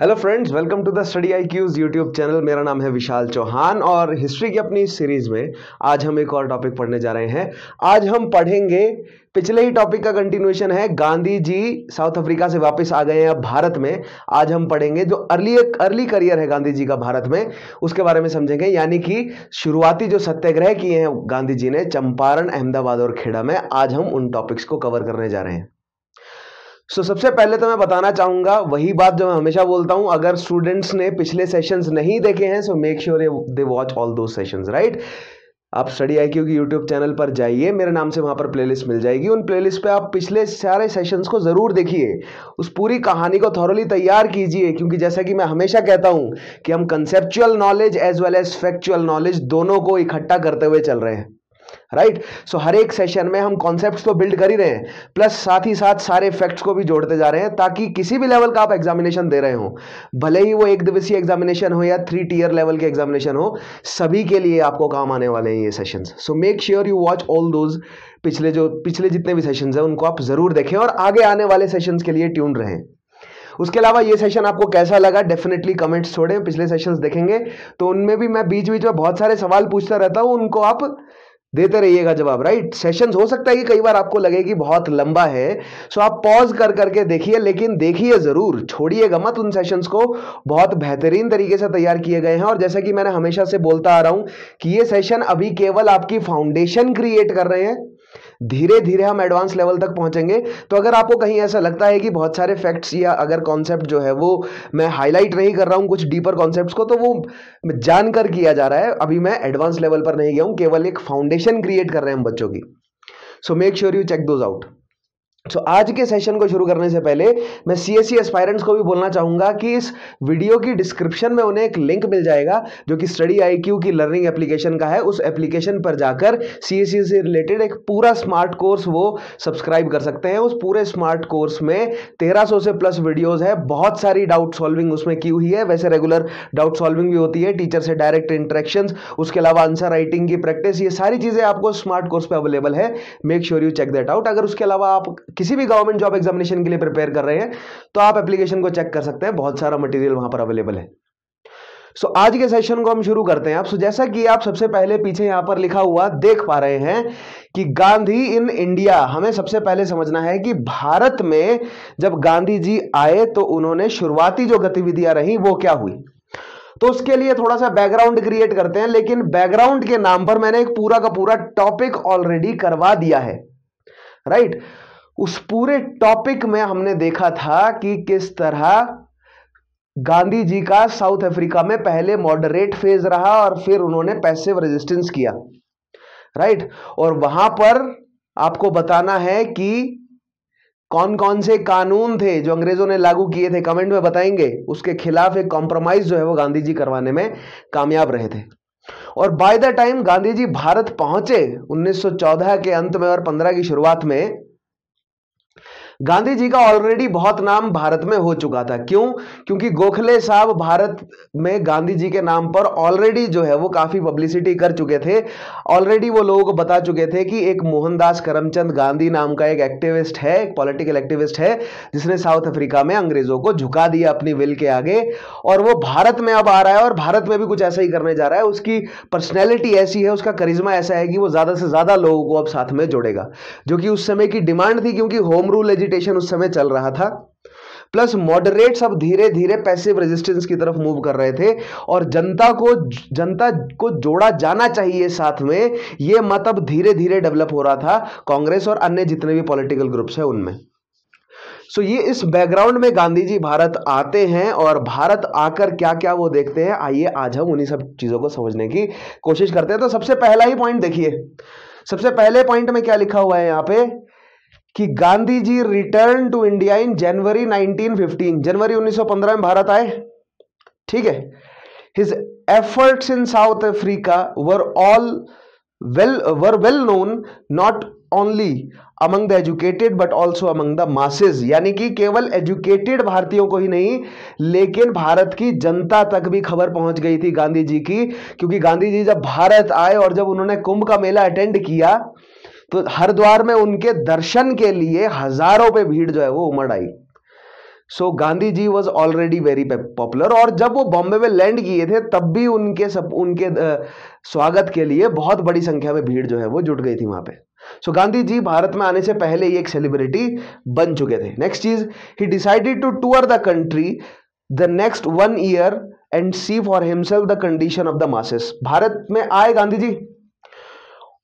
Hello friends, welcome to the study IQ's YouTube channel. मेरा नाम है विशाल चौहान और हिस्ट्री की अपनी सीरीज में आज हम एक और टॉपिक पढ़ने जा रहे हैं। आज हम पढ़ेंगे, पिछले ही टॉपिक का कंटिन्यूएशन है, गांधी जी साउथ अफ्रीका से वापस आ गए हैं अब भारत में। आज हम पढ़ेंगे जो अर्ली करियर है गांधी जी का भारत में, उसके बारे में समझेंगे। यानी कि शुरुआती जो सत्याग्रह किए हैं गांधी जी ने चंपारण, अहमदाबाद और खेड़ा में, आज हम उन टॉपिक्स को कवर करने जा रहे हैं। सो सबसे पहले तो मैं बताना चाहूंगा वही बात जो मैं हमेशा बोलता हूं, अगर स्टूडेंट्स ने पिछले सेशंस नहीं देखे हैं so make sure they watch all दो सेशंस, राइट। आप स्टडी IQ की यूट्यूब चैनल पर जाइए, मेरे नाम से वहां पर प्लेलिस्ट मिल जाएगी। उन प्लेलिस्ट पे आप पिछले सारे सेशंस को जरूर देखिए, उस पूरी कहानी को थॉरली तैयार कीजिए, क्योंकि जैसा कि मैं हमेशा कहता हूं कि हम conceptual knowledge as well as factual knowledge दोनों को इकट्ठा करते हुए चल रहे हैं, राइट। सो हर एक सेशन में हम कॉन्सेप्ट्स तो बिल्ड कर ही रहे हैं, प्लस साथ ही साथ सारे फैक्ट्स को भी जोड़ते जा रहे हैं, ताकि किसी भी लेवल का आप एग्जामिनेशन दे रहे हो, भले ही वो एक दिवसीय एग्जामिनेशन हो या 3 tier लेवल के एग्जामिनेशन हो, सभी के लिए आपको काम आने वाले हैं ये sessions. So make sure you watch all those, पिछले जितने भी सेशंस हैं उनको आप जरूर देखें और आगे आने वाले सेशंस के लिए ट्यून रहें। उसके अलावा ये सेशन आपको कैसा लगा डेफिनेटली कमेंट्स छोड़ें। पिछले सेशंस देखेंगे तो उनमें भी मैं बीच बीच में बहुत सारे सवाल पूछता रहता हूँ, उनको आप देते रहिएगा जवाब, राइट। सेशंस हो सकता है कि कई बार आपको लगे कि बहुत लंबा है, सो आप पॉज कर करके देखिए, लेकिन देखिए जरूर, छोड़िएगा मत। उन सेशंस को बहुत बेहतरीन तरीके से तैयार किए गए हैं और जैसा कि मैंने हमेशा से बोलता आ रहा हूं कि ये सेशन अभी केवल आपकी फाउंडेशन क्रिएट कर रहे हैं, धीरे धीरे हम एडवांस लेवल तक पहुंचेंगे। तो अगर आपको कहीं ऐसा लगता है कि बहुत सारे फैक्ट्स या अगर कॉन्सेप्ट जो है वो मैं हाईलाइट नहीं कर रहा हूं, कुछ डीपर कॉन्सेप्ट्स को, तो वो जानकर किया जा रहा है, अभी मैं एडवांस लेवल पर नहीं गया हूं, केवल एक फाउंडेशन क्रिएट कर रहे हैं हम बच्चों की। So make sure you check those out. So आज के सेशन को शुरू करने से पहले मैं CSE एस्पायरेंट्स को भी बोलना चाहूंगा कि इस वीडियो की डिस्क्रिप्शन में उन्हें एक लिंक मिल जाएगा जो कि स्टडी IQ की लर्निंग एप्लीकेशन का है। उस एप्लीकेशन पर जाकर CSE से रिलेटेड एक पूरा स्मार्ट कोर्स वो सब्सक्राइब कर सकते हैं। उस पूरे स्मार्ट कोर्स में 1300 से प्लस वीडियोज है, बहुत सारी डाउट सॉल्विंग उसमें की हुई है। वैसे रेगुलर डाउट सॉल्विंग भी होती है, टीचर से डायरेक्ट इंटरेक्शन, उसके अलावा आंसर राइटिंग की प्रैक्टिस, ये सारी चीजें आपको स्मार्ट कोर्स पर अवेलेबल है। Make sure you check that out. अगर उसके अलावा आप किसी भी गवर्नमेंट जॉब एग्जामिनेशन के लिए प्रिपेयर कर रहे हैं तो आप एप्लीकेशन को चेक कर सकते हैं, बहुत सारा मटेरियल वहां पर अवेलेबल है। सो आज के सेशन को हम शुरू करते हैं आप। जैसा कि आप सबसे पहले पीछे यहां पर लिखा हुआ देख पा रहे हैं कि गांधी इन इंडिया, हमें सबसे पहले समझना है कि भारत में जब गांधी जी आए तो उन्होंने शुरुआती जो गतिविधियां रही वो क्या हुई, तो उसके लिए थोड़ा सा बैकग्राउंड क्रिएट करते हैं। लेकिन बैकग्राउंड के नाम पर मैंने एक पूरा का पूरा टॉपिक ऑलरेडी करवा दिया है, राइट। उस पूरे टॉपिक में हमने देखा था कि किस तरह गांधी जी का साउथ अफ्रीका में पहले मॉडरेट फेज रहा और फिर उन्होंने पैसिव रेजिस्टेंस किया, राइट। और वहां पर आपको बताना है कि कौन कौन से कानून थे जो अंग्रेजों ने लागू किए थे, कमेंट में बताएंगे। उसके खिलाफ एक कॉम्प्रोमाइज जो है वो गांधी जी करवाने में कामयाब रहे थे। और by the time Gandhi ji Bharat पहुंचे 1914 के अंत में और 15 की शुरुआत में, गांधी जी का ऑलरेडी बहुत नाम भारत में हो चुका था। क्यों? क्योंकि गोखले साहब भारत में गांधी जी के नाम पर ऑलरेडी जो है वो काफी पब्लिसिटी कर चुके थे। ऑलरेडी वो लोगों को बता चुके थे कि एक मोहनदास करमचंद गांधी नाम का एक एक्टिविस्ट है, एक पॉलिटिकल एक्टिविस्ट है, जिसने साउथ अफ्रीका में अंग्रेजों को झुका दिया अपनी विल के आगे, और वो भारत में अब आ रहा है और भारत में भी कुछ ऐसा ही करने जा रहा है। उसकी पर्सनैलिटी ऐसी है, उसका करिश्मा ऐसा है कि वो ज्यादा से ज्यादा लोगों को अब साथ में जोड़ेगा, जो कि उस समय की डिमांड थी, क्योंकि होम रूल उस समय चल रहा था, प्लस मॉडरेट्स अब धीरे धीरे पैसिव रेजिस्टेंस की तरफ मूव कर रहे थे और जनता को जोड़ा जाना चाहिए साथ में, यह मत अब धीरे धीरे डेवलप हो रहा था कांग्रेस और अन्य जितने भी पॉलिटिकल ग्रुप्स हैं उनमें। सो ये इस बैकग्राउंड में गांधी जी भारत आते हैं और भारत आकर क्या क्या वो देखते हैं, आइए आज हम उन्हीं सब चीजों को समझने की कोशिश करते हैं। तो सबसे पहला ही पॉइंट देखिए, सबसे पहले पॉइंट में क्या लिखा हुआ है यहां पर कि Gandhi ji return to India in January 1915, जनवरी 1915 में भारत आए, ठीक है। His efforts in South Africa were well known not only among the educated but also among the masses, यानी कि केवल एजुकेटेड भारतीयों को ही नहीं लेकिन भारत की जनता तक भी खबर पहुंच गई थी गांधी जी की। क्योंकि गांधी जी जब भारत आए और जब उन्होंने कुंभ का मेला अटेंड किया तो हरिद्वार में उनके दर्शन के लिए हजारों पे भीड़ जो है वो उमड़ आई। So Gandhi ji was already very popular, और जब वो बॉम्बे में लैंड किए थे तब भी उनके स्वागत के लिए बहुत बड़ी संख्या में भीड़ जो है वो जुट गई थी वहाँ पे। सो गांधी जी भारत में आने से पहले ही एक सेलिब्रिटी बन चुके थे। नेक्स्ट चीज, he decided to tour the country the next 1 year and see for himself the condition of the masses. Bharat में आए गांधी जी,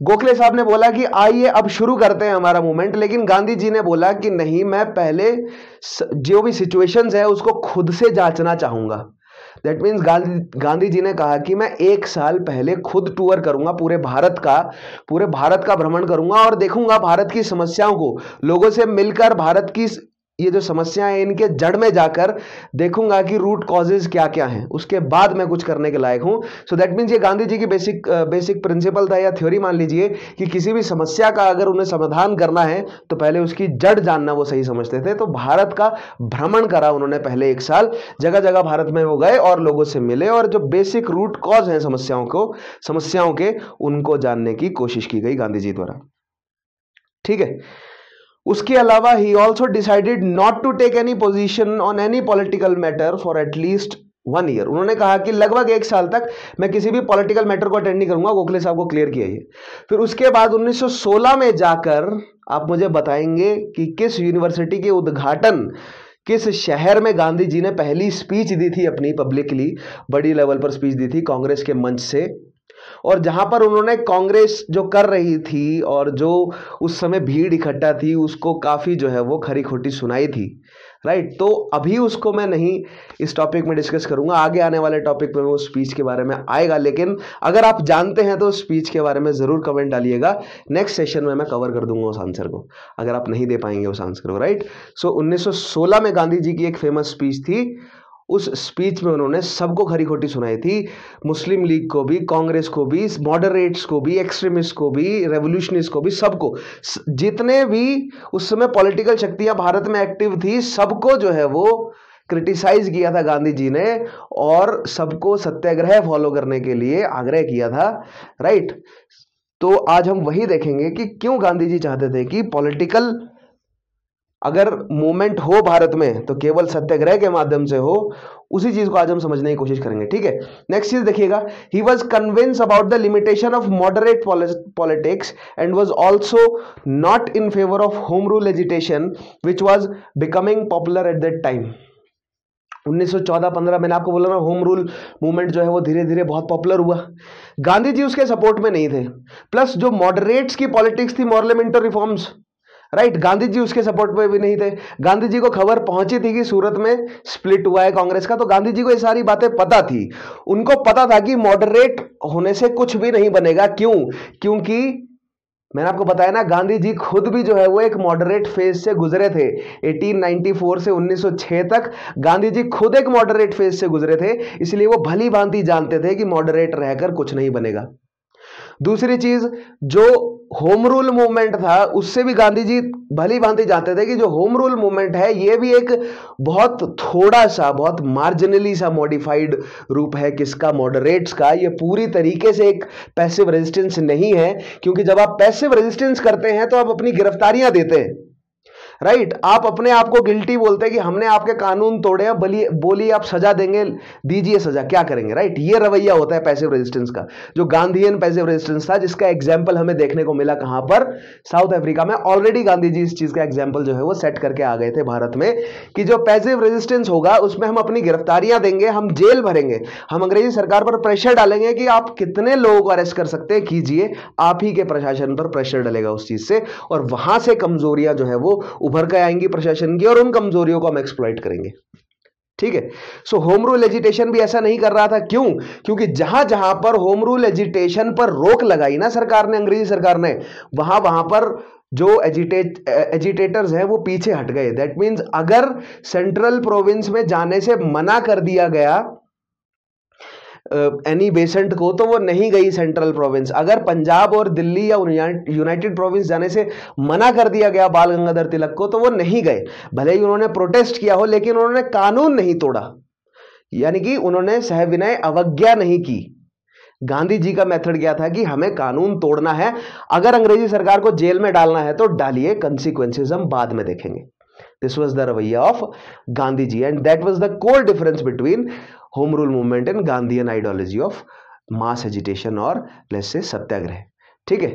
गोखले साहब ने बोला कि आइए अब शुरू करते हैं हमारा मूवमेंट, लेकिन गांधी जी ने बोला कि नहीं, मैं पहले जो भी सिचुएशंस है उसको खुद से जांचना चाहूँगा। दैट मीन्स गांधी जी ने कहा कि मैं 1 साल पहले खुद टूर करूँगा, पूरे भारत का भ्रमण करूँगा और देखूँगा भारत की समस्याओं को, लोगों से मिलकर भारत की ये जो समस्याएं हैं इनके जड़ में जाकर देखूंगा कि रूट कॉजेज क्या क्या हैं, उसके बाद मैं कुछ करने के लायक हूं। सो दैट मीन्स ये गांधी जी की बेसिक प्रिंसिपल था या थ्योरी मान लीजिए कि किसी भी समस्या का अगर उन्हें समाधान करना है तो पहले उसकी जड़ जानना वो सही समझते थे। तो भारत का भ्रमण करा उन्होंने पहले 1 साल, जगह जगह भारत में वो गए और लोगों से मिले और जो बेसिक रूट कॉज हैं समस्याओं के उनको जानने की कोशिश की गई गांधी जी द्वारा। ठीक है, उसके अलावा he also decided not to take any position on any political matter for at least 1 year. उन्होंने कहा कि लगभग 1 साल तक मैं किसी भी पॉलिटिकल मैटर को अटेंड नहीं करूंगा। गोखले साहब को क्लियर किया ये। फिर उसके बाद 1916 में जाकर आप मुझे बताएंगे कि किस यूनिवर्सिटी के उद्घाटन, किस शहर में गांधी जी ने पहली स्पीच दी थी अपनी, पब्लिकली बड़ी लेवल पर स्पीच दी थी कांग्रेस के मंच से, और जहां पर उन्होंने कांग्रेस जो कर रही थी और जो उस समय भीड़ इकट्ठा थी उसको काफी जो है वो खरी खोटी सुनाई थी। राइट, तो अभी उसको मैं नहीं इस टॉपिक में डिस्कस करूंगा, आगे आने वाले टॉपिक में वो स्पीच के बारे में आएगा, लेकिन अगर आप जानते हैं तो स्पीच के बारे में जरूर कमेंट डालिएगा। नेक्स्ट सेशन में मैं कवर कर दूंगा उस आंसर को अगर आप नहीं दे पाएंगे उस आंसर को। राइट, सो 1916 में गांधी जी की एक फेमस स्पीच थी, उस स्पीच में उन्होंने सबको खरी खोटी सुनाई थी, मुस्लिम लीग को भी, कांग्रेस को भी, मॉडरेट्स को भी, एक्सट्रीमिस्ट को भी, रेवोल्यूशनिस्ट को भी, सबको, जितने भी उस समय पॉलिटिकल शक्तियां भारत में एक्टिव थी सबको जो है वो क्रिटिसाइज किया था गांधी जी ने और सबको सत्याग्रह फॉलो करने के लिए आग्रह किया था। राइट, तो आज हम वही देखेंगे कि क्यों गांधी जी चाहते थे कि पॉलिटिकल अगर मूवमेंट हो भारत में तो केवल सत्याग्रह के माध्यम से हो, उसी चीज को आज हम समझने की कोशिश करेंगे। ठीक है, नेक्स्ट चीज देखिएगा, he was convince about the limitation of moderate politics and was also not in favour of home rule agitation which was becoming popular at that time. 1914-15 मैंने आपको बोला ना, होम रूल मूवमेंट जो है वो धीरे धीरे बहुत पॉपुलर हुआ। गांधी जी उसके सपोर्ट में नहीं थे, प्लस जो मॉडरेट्स की पॉलिटिक्स थी, parliamentary reforms, right, Gandhi ji उसके सपोर्ट में भी नहीं थे। गांधी जी को खबर पहुंची थी कि सूरत में स्प्लिट हुआ है कांग्रेस का, तो गांधी जी को ये सारी बातें पता थी, उनको पता था कि मॉडरेट होने से कुछ भी नहीं बनेगा। क्यों? क्योंकि मैंने आपको बताया ना, गांधी जी खुद भी जो है वो एक मॉडरेट फेज से गुजरे थे। 1894 से 1906 तक गांधी जी खुद एक मॉडरेट फेज से गुजरे थे, इसलिए वो भली भांति जानते थे कि मॉडरेट रहकर कुछ नहीं बनेगा। दूसरी चीज, जो होम रूल मूवमेंट था उससे भी गांधी जी भली भांति जानते थे कि जो होम रूल मूवमेंट है ये भी एक बहुत थोड़ा सा, बहुत मार्जिनली सा मॉडिफाइड रूप है किसका, मॉडरेट्स का। ये पूरी तरीके से एक पैसिव रेजिस्टेंस नहीं है, क्योंकि जब आप पैसिव रेजिस्टेंस करते हैं तो आप अपनी गिरफ्तारियां देते हैं। राइट, आप अपने आप को गिल्टी बोलते हैं कि हमने आपके कानून तोड़े हैं, बोलिए आप सजा देंगे, दीजिए सजा, क्या करेंगे। राइट, ये रवैया होता है पैसिव रेजिस्टेंस का, जो गांधीयन पैसिव रेजिस्टेंस था, जिसका एग्जाम्पल हमें देखने को मिला कहां पर, साउथ अफ्रीका में। ऑलरेडी गांधी जी इस चीज का एग्जाम्पल जो है वो सेट करके आ गए थे भारत में कि जो पैसिव रेजिस्टेंस होगा उसमें हम अपनी गिरफ्तारियां देंगे, हम जेल भरेंगे, हम अंग्रेजी सरकार पर प्रेशर डालेंगे कि आप कितने लोगों को अरेस्ट कर सकते हैं कीजिए, आप ही के प्रशासन पर प्रेशर डालेगा उस चीज से, और वहां से कमजोरियां जो है वो उभर के आएंगी प्रशासन की और उन कमजोरियों को हम एक्सप्लॉइट करेंगे। ठीक है, सो होम रूल एजिटेशन भी ऐसा नहीं कर रहा था। क्यों? क्योंकि जहां जहां पर होम रूल एजिटेशन पर रोक लगाई ना सरकार ने, अंग्रेजी सरकार ने, वहां पर जो एजिटेटर्स हैं वो पीछे हट गए। दैट मीन्स अगर सेंट्रल प्रोविंस में जाने से मना कर दिया गया एनी बेसेंट को, तो वो नहीं गई सेंट्रल प्रोविंस। अगर पंजाब और दिल्ली या यूनाइटेड प्रोविंस जाने से मना कर दिया गया बाल गंगाधर तिलक को, तो वो नहीं गए। भले ही उन्होंने प्रोटेस्ट किया हो, लेकिन उन्होंने कानून नहीं तोड़ा, यानी कि उन्होंने सहविनय अवज्ञा नहीं की। गांधी जी का मेथड क्या था कि हमें कानून तोड़ना है, अगर अंग्रेजी सरकार को जेल में डालना है तो डालिए, कंसिक्वेंसेस हम बाद में देखेंगे। This was the ravaiya of Gandhi ji, and that was the core difference between Home Rule movement and Gandhian ideology of mass agitation or let's say सत्याग्रह. ठीक है,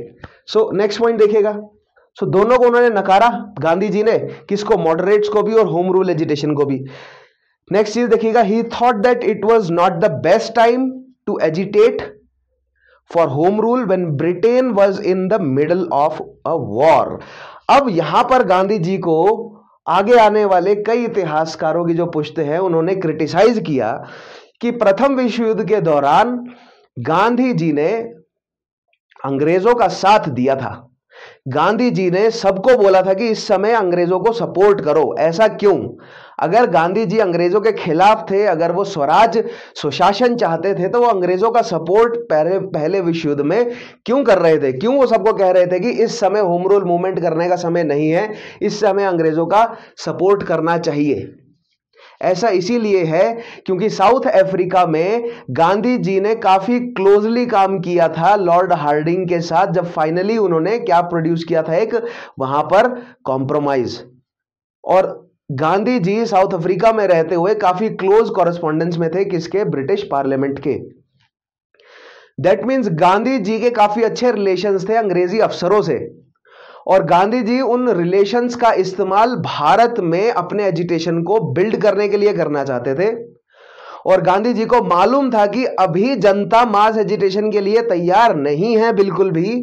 सो नेक्स्ट पॉइंट देखिएगा. सो दोनों को उन्होंने नकारा, गांधी जी ने किसको, मॉडरेट्स को भी और होम रूल एजिटेशन को भी. नेक्स्ट चीज देखिएगा, he thought that it was not the best time to agitate for home rule when Britain was in the middle of a war. अब यहां पर गांधी जी को आगे आने वाले कई इतिहासकारों की जो पुष्ट है उन्होंने क्रिटिसाइज किया कि प्रथम विश्व युद्ध के दौरान गांधी जी ने अंग्रेजों का साथ दिया था, गांधी जी ने सबको बोला था कि इस समय अंग्रेजों को सपोर्ट करो. ऐसा क्यों? अगर गांधी जी अंग्रेजों के खिलाफ थे, अगर वो स्वराज सुशासन चाहते थे, तो वो अंग्रेजों का सपोर्ट पहले विश्व युद्ध में क्यों कर रहे थे? क्यों वो सबको कह रहे थे कि इस समय होम रूल मूवमेंट करने का समय नहीं है, इस समय अंग्रेजों का सपोर्ट करना चाहिए? ऐसा इसीलिए है क्योंकि साउथ अफ्रीका में गांधी जी ने काफी क्लोजली काम किया था लॉर्ड हार्डिंग के साथ, जब फाइनली उन्होंने क्या प्रोड्यूस किया था, एक वहां पर कॉम्प्रोमाइज. और गांधी जी साउथ अफ्रीका में रहते हुए काफी क्लोज कॉरेस्पॉन्डेंस में थे किसके, ब्रिटिश पार्लियामेंट के. दैट मीन्स गांधी जी के काफी अच्छे रिलेशंस थे अंग्रेजी अफसरों से, और गांधी जी उन रिलेशंस का इस्तेमाल भारत में अपने एजिटेशन को बिल्ड करने के लिए करना चाहते थे. और गांधी जी को मालूम था कि अभी जनता मास एजिटेशन के लिए तैयार नहीं है बिल्कुल भी,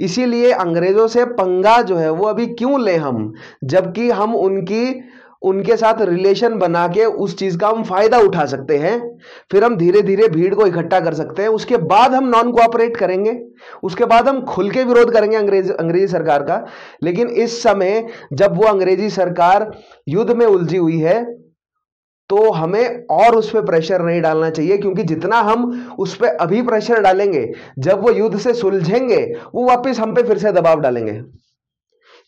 इसीलिए अंग्रेजों से पंगा जो है वो अभी क्यों लें हम, जबकि हम उनके साथ रिलेशन बना के उस चीज का हम फायदा उठा सकते हैं, फिर हम धीरे धीरे भीड़ को इकट्ठा कर सकते हैं, उसके बाद हम नॉन कोऑपरेट करेंगे, उसके बाद हम खुल के विरोध करेंगे अंग्रेजी सरकार का. लेकिन इस समय जब वो अंग्रेजी सरकार युद्ध में उलझी हुई है तो हमें और उस पर प्रेशर नहीं डालना चाहिए, क्योंकि जितना हम उस पर अभी प्रेशर डालेंगे, जब वो युद्ध से सुलझेंगे वो वापस हम पे फिर से दबाव डालेंगे.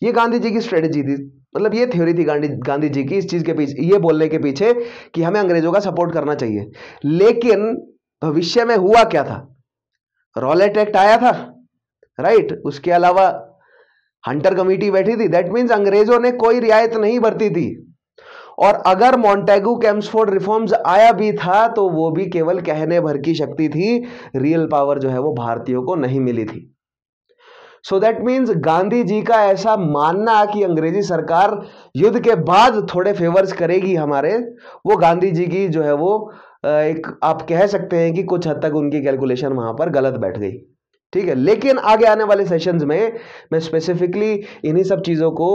ये गांधी जी की स्ट्रेटेजी थी, मतलब ये थ्योरी थी गांधी जी की इस चीज के पीछे, ये बोलने के पीछे कि हमें अंग्रेजों का सपोर्ट करना चाहिए. लेकिन भविष्य में हुआ क्या था? रॉलेट एक्ट आया था, राइट, उसके अलावा हंटर कमेटी बैठी थी. दैट मीन्स अंग्रेजों ने कोई रियायत नहीं बरती थी, और अगर मॉन्टेगू कैम्सफोर्ड रिफॉर्म्स आया भी था तो वो भी केवल कहने भर की शक्ति थी, रियल पावर जो है वो भारतीयों को नहीं मिली थी. So that means Gandhi ji का ऐसा मानना कि अंग्रेजी सरकार युद्ध के बाद थोड़े फेवर्स करेगी हमारे, वो गांधी जी की जो है वो एक आप कह सकते हैं कि कुछ हद तक उनकी कैलकुलेशन वहां पर गलत बैठ गई. ठीक है, लेकिन आगे आने वाले सेशंस में मैं स्पेसिफिकली इन्हीं सब चीज़ों को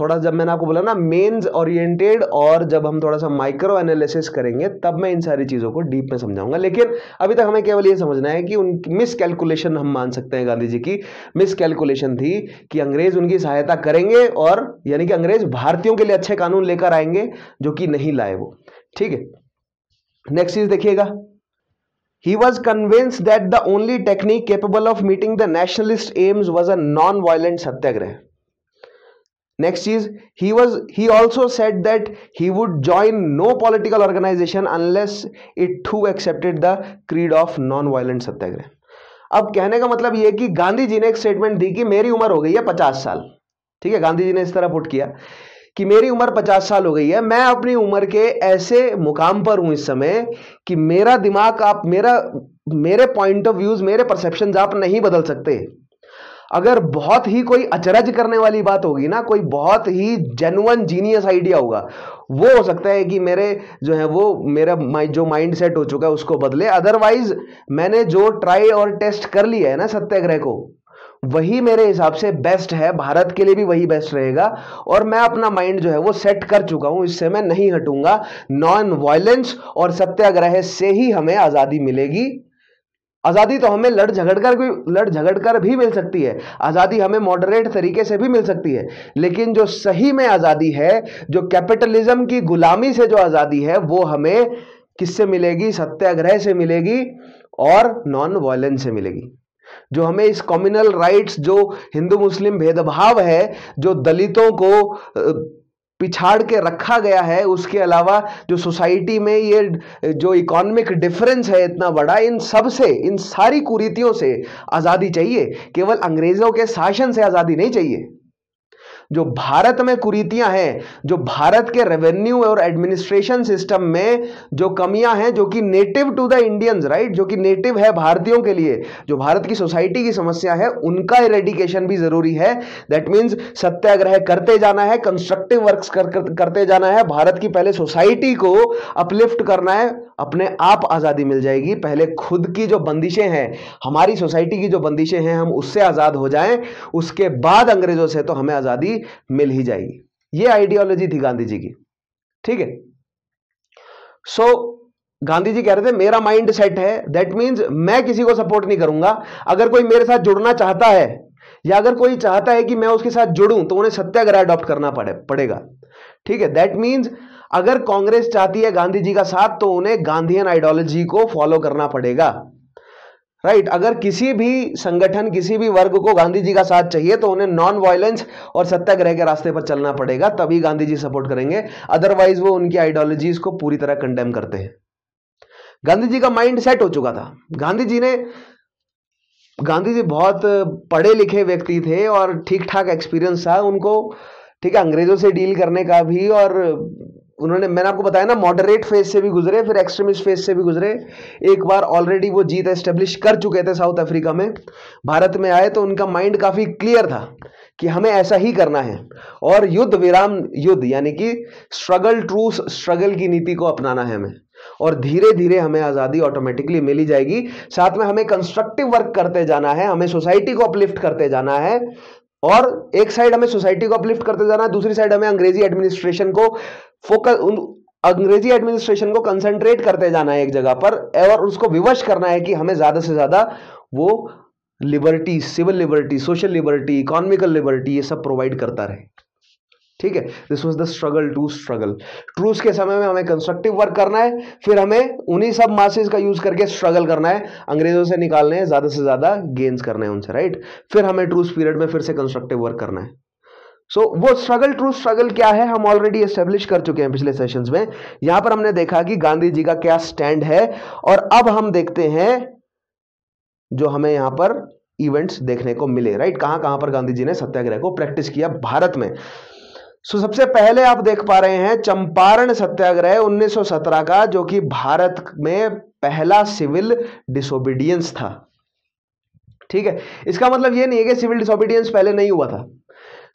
थोड़ा, जब मैंने आपको बोला ना मेंस ओरिएंटेड, और जब हम थोड़ा सा माइक्रो एनालिसिस करेंगे तब मैं इन सारी चीज़ों को डीप में समझाऊंगा. लेकिन अभी तक हमें केवल ये समझना है कि उनकी मिस कैलकुलेशन हम मान सकते हैं, गांधी जी की मिस कैलकुलेशन थी कि अंग्रेज उनकी सहायता करेंगे, और यानी कि अंग्रेज भारतीयों के लिए अच्छे कानून लेकर आएंगे जो कि नहीं लाए वो. ठीक है, नेक्स्ट चीज देखिएगा, He was convinced that the only technique capable of meeting the nationalist aims was a non-violent satyagraha. Next is he also said that he would join no political organization unless it too accepted the creed of non-violent satyagraha. अब कहने का मतलब ये कि गांधी जी ने एक statement दी कि मेरी उम्र हो गई है 50 साल. ठीक है, गांधी जी ने इस तरह पुट किया कि मेरी उम्र 50 साल हो गई है, मैं अपनी उम्र के ऐसे मुकाम पर हूं इस समय कि मेरा दिमाग आप मेरे पॉइंट ऑफ व्यूज, मेरे परसेप्शंस आप नहीं बदल सकते. अगर बहुत ही कोई अचरज करने वाली बात होगी ना, कोई बहुत ही जेन्युइन जीनियस आइडिया होगा, वो हो सकता है कि मेरे जो है वो मेरा जो माइंड सेट हो चुका है उसको बदले. अदरवाइज मैंने जो ट्राई और टेस्ट कर लिया है ना सत्याग्रह को, वही मेरे हिसाब से बेस्ट है, भारत के लिए भी वही बेस्ट रहेगा, और मैं अपना माइंड जो है वो सेट कर चुका हूं, इससे मैं नहीं हटूंगा. नॉन वायलेंस और सत्याग्रह से ही हमें आजादी मिलेगी. आजादी तो हमें लड़ झगड़ कर भी मिल सकती है, आजादी हमें मॉडरेट तरीके से भी मिल सकती है, लेकिन जो सही में आजादी है, जो कैपिटलिज्म की गुलामी से जो आजादी है, वो हमें किससे मिलेगी? सत्याग्रह से मिलेगी और नॉन वायलेंस से मिलेगी. जो हमें इस कॉम्युनल राइट्स, जो हिंदू मुस्लिम भेदभाव है, जो दलितों को पिछाड़ के रखा गया है, उसके अलावा जो सोसाइटी में ये जो इकोनॉमिक डिफरेंस है इतना बड़ा, इन सब से, इन सारी कुरीतियों से आज़ादी चाहिए. केवल अंग्रेजों के शासन से आज़ादी नहीं चाहिए. जो भारत में कुरीतियां हैं, जो भारत के रेवेन्यू और एडमिनिस्ट्रेशन सिस्टम में जो कमियां हैं, जो कि native to the Indians right, जो कि नेटिव है भारतीयों के लिए, जो भारत की सोसाइटी की समस्या है, उनका इरेडिकेशन भी जरूरी है। दैट मीन्स सत्याग्रह करते जाना है, कंस्ट्रक्टिव वर्क्स करते जाना है, भारत की पहले सोसाइटी को अपलिफ्ट करना है, अपने आप आजादी मिल जाएगी। पहले खुद की जो बंदिशें हैं, हमारी सोसाइटी की जो बंदिशें हैं, हम उससे आजाद हो जाएं, उसके बाद अंग्रेजों से तो हमें आजादी मिल ही जाएगी। ये आइडियोलॉजी थी गांधी जी की, ठीक है। सो गांधी जी कह रहे थे मेरा माइंड सेट है, दैट मीन्स मैं किसी को सपोर्ट नहीं करूंगा। अगर कोई मेरे साथ जुड़ना चाहता है या अगर कोई चाहता है कि मैं उसके साथ जुड़ूं तो उन्हें सत्याग्रह अडॉप्ट करना पड़ेगा, ठीक है। दैट मीन्स अगर कांग्रेस चाहती है गांधी जी का साथ तो उन्हें गांधीयन आइडियोलॉजी को फॉलो करना पड़ेगा, राइट। अगर किसी भी संगठन, किसी भी वर्ग को गांधी जी का साथ चाहिए तो उन्हें नॉन वायलेंस और सत्याग्रह के रास्ते पर चलना पड़ेगा, तभी गांधी जी सपोर्ट करेंगे, अदरवाइज वो उनकी आइडियोलॉजीज को पूरी तरह कंडेम करते हैं। गांधी जी का माइंड सेट हो चुका था। गांधी जी बहुत पढ़े लिखे व्यक्ति थे और ठीक ठाक एक्सपीरियंस था उनको, ठीक है, अंग्रेजों से डील करने का भी। और उन्होंने, मैंने आपको बताया ना, मॉडरेट फेज से भी गुजरे, फिर एक्सट्रीमिस्ट फेज से भी गुजरे। एक बार ऑलरेडी वो जीत एस्टेब्लिश कर चुके थे साउथ अफ्रीका में, भारत में आए तो उनका माइंड काफ़ी क्लियर था कि हमें ऐसा ही करना है और युद्ध विराम युद्ध यानी कि स्ट्रगल ट्रूस स्ट्रगल की नीति को अपनाना है हमें, और धीरे धीरे हमें आज़ादी ऑटोमेटिकली मिली जाएगी। साथ में हमें कंस्ट्रक्टिव वर्क करते जाना है, हमें सोसाइटी को अपलिफ्ट करते जाना है, और एक साइड हमें सोसाइटी को अपलिफ्ट करते जाना है, दूसरी साइड हमें अंग्रेजी एडमिनिस्ट्रेशन को कंसंट्रेट करते जाना है एक जगह पर, और उसको विवश करना है कि हमें ज़्यादा से ज़्यादा वो liberty, civil liberty, social liberty, economical liberty, ये सब प्रोवाइड करता रहे, ठीक है। This was the struggle to struggle. Truce के समय में हमें कंस्ट्रक्टिव वर्क करना है, फिर हमें उन्हीं सब मासेस का यूज करके स्ट्रगल करना है, अंग्रेजों से निकालने हैं, ज्यादा से ज्यादा गेन्स करने हैं उनसे, राइट। फिर हमें ट्रूस पीरियड में फिर से कंस्ट्रक्टिव वर्क करना है। सो वो स्ट्रगल टू स्ट्रगल क्या है हम ऑलरेडी एस्टेब्लिश कर चुके हैं पिछले सेशंस में। यहां पर हमने देखा कि गांधी जी का क्या स्टैंड है, और अब हम देखते हैं जो हमें यहां पर इवेंट्स देखने को मिले, राइट। कहां पर गांधी जी ने सत्याग्रह को प्रैक्टिस किया भारत में। सो सबसे पहले आप देख पा रहे हैं चंपारण सत्याग्रह 1917 का, जो कि भारत में पहला सिविल डिसोबीडियंस था, ठीक है। इसका मतलब ये नहीं है कि सिविल डिसोबीडियंस पहले नहीं हुआ था।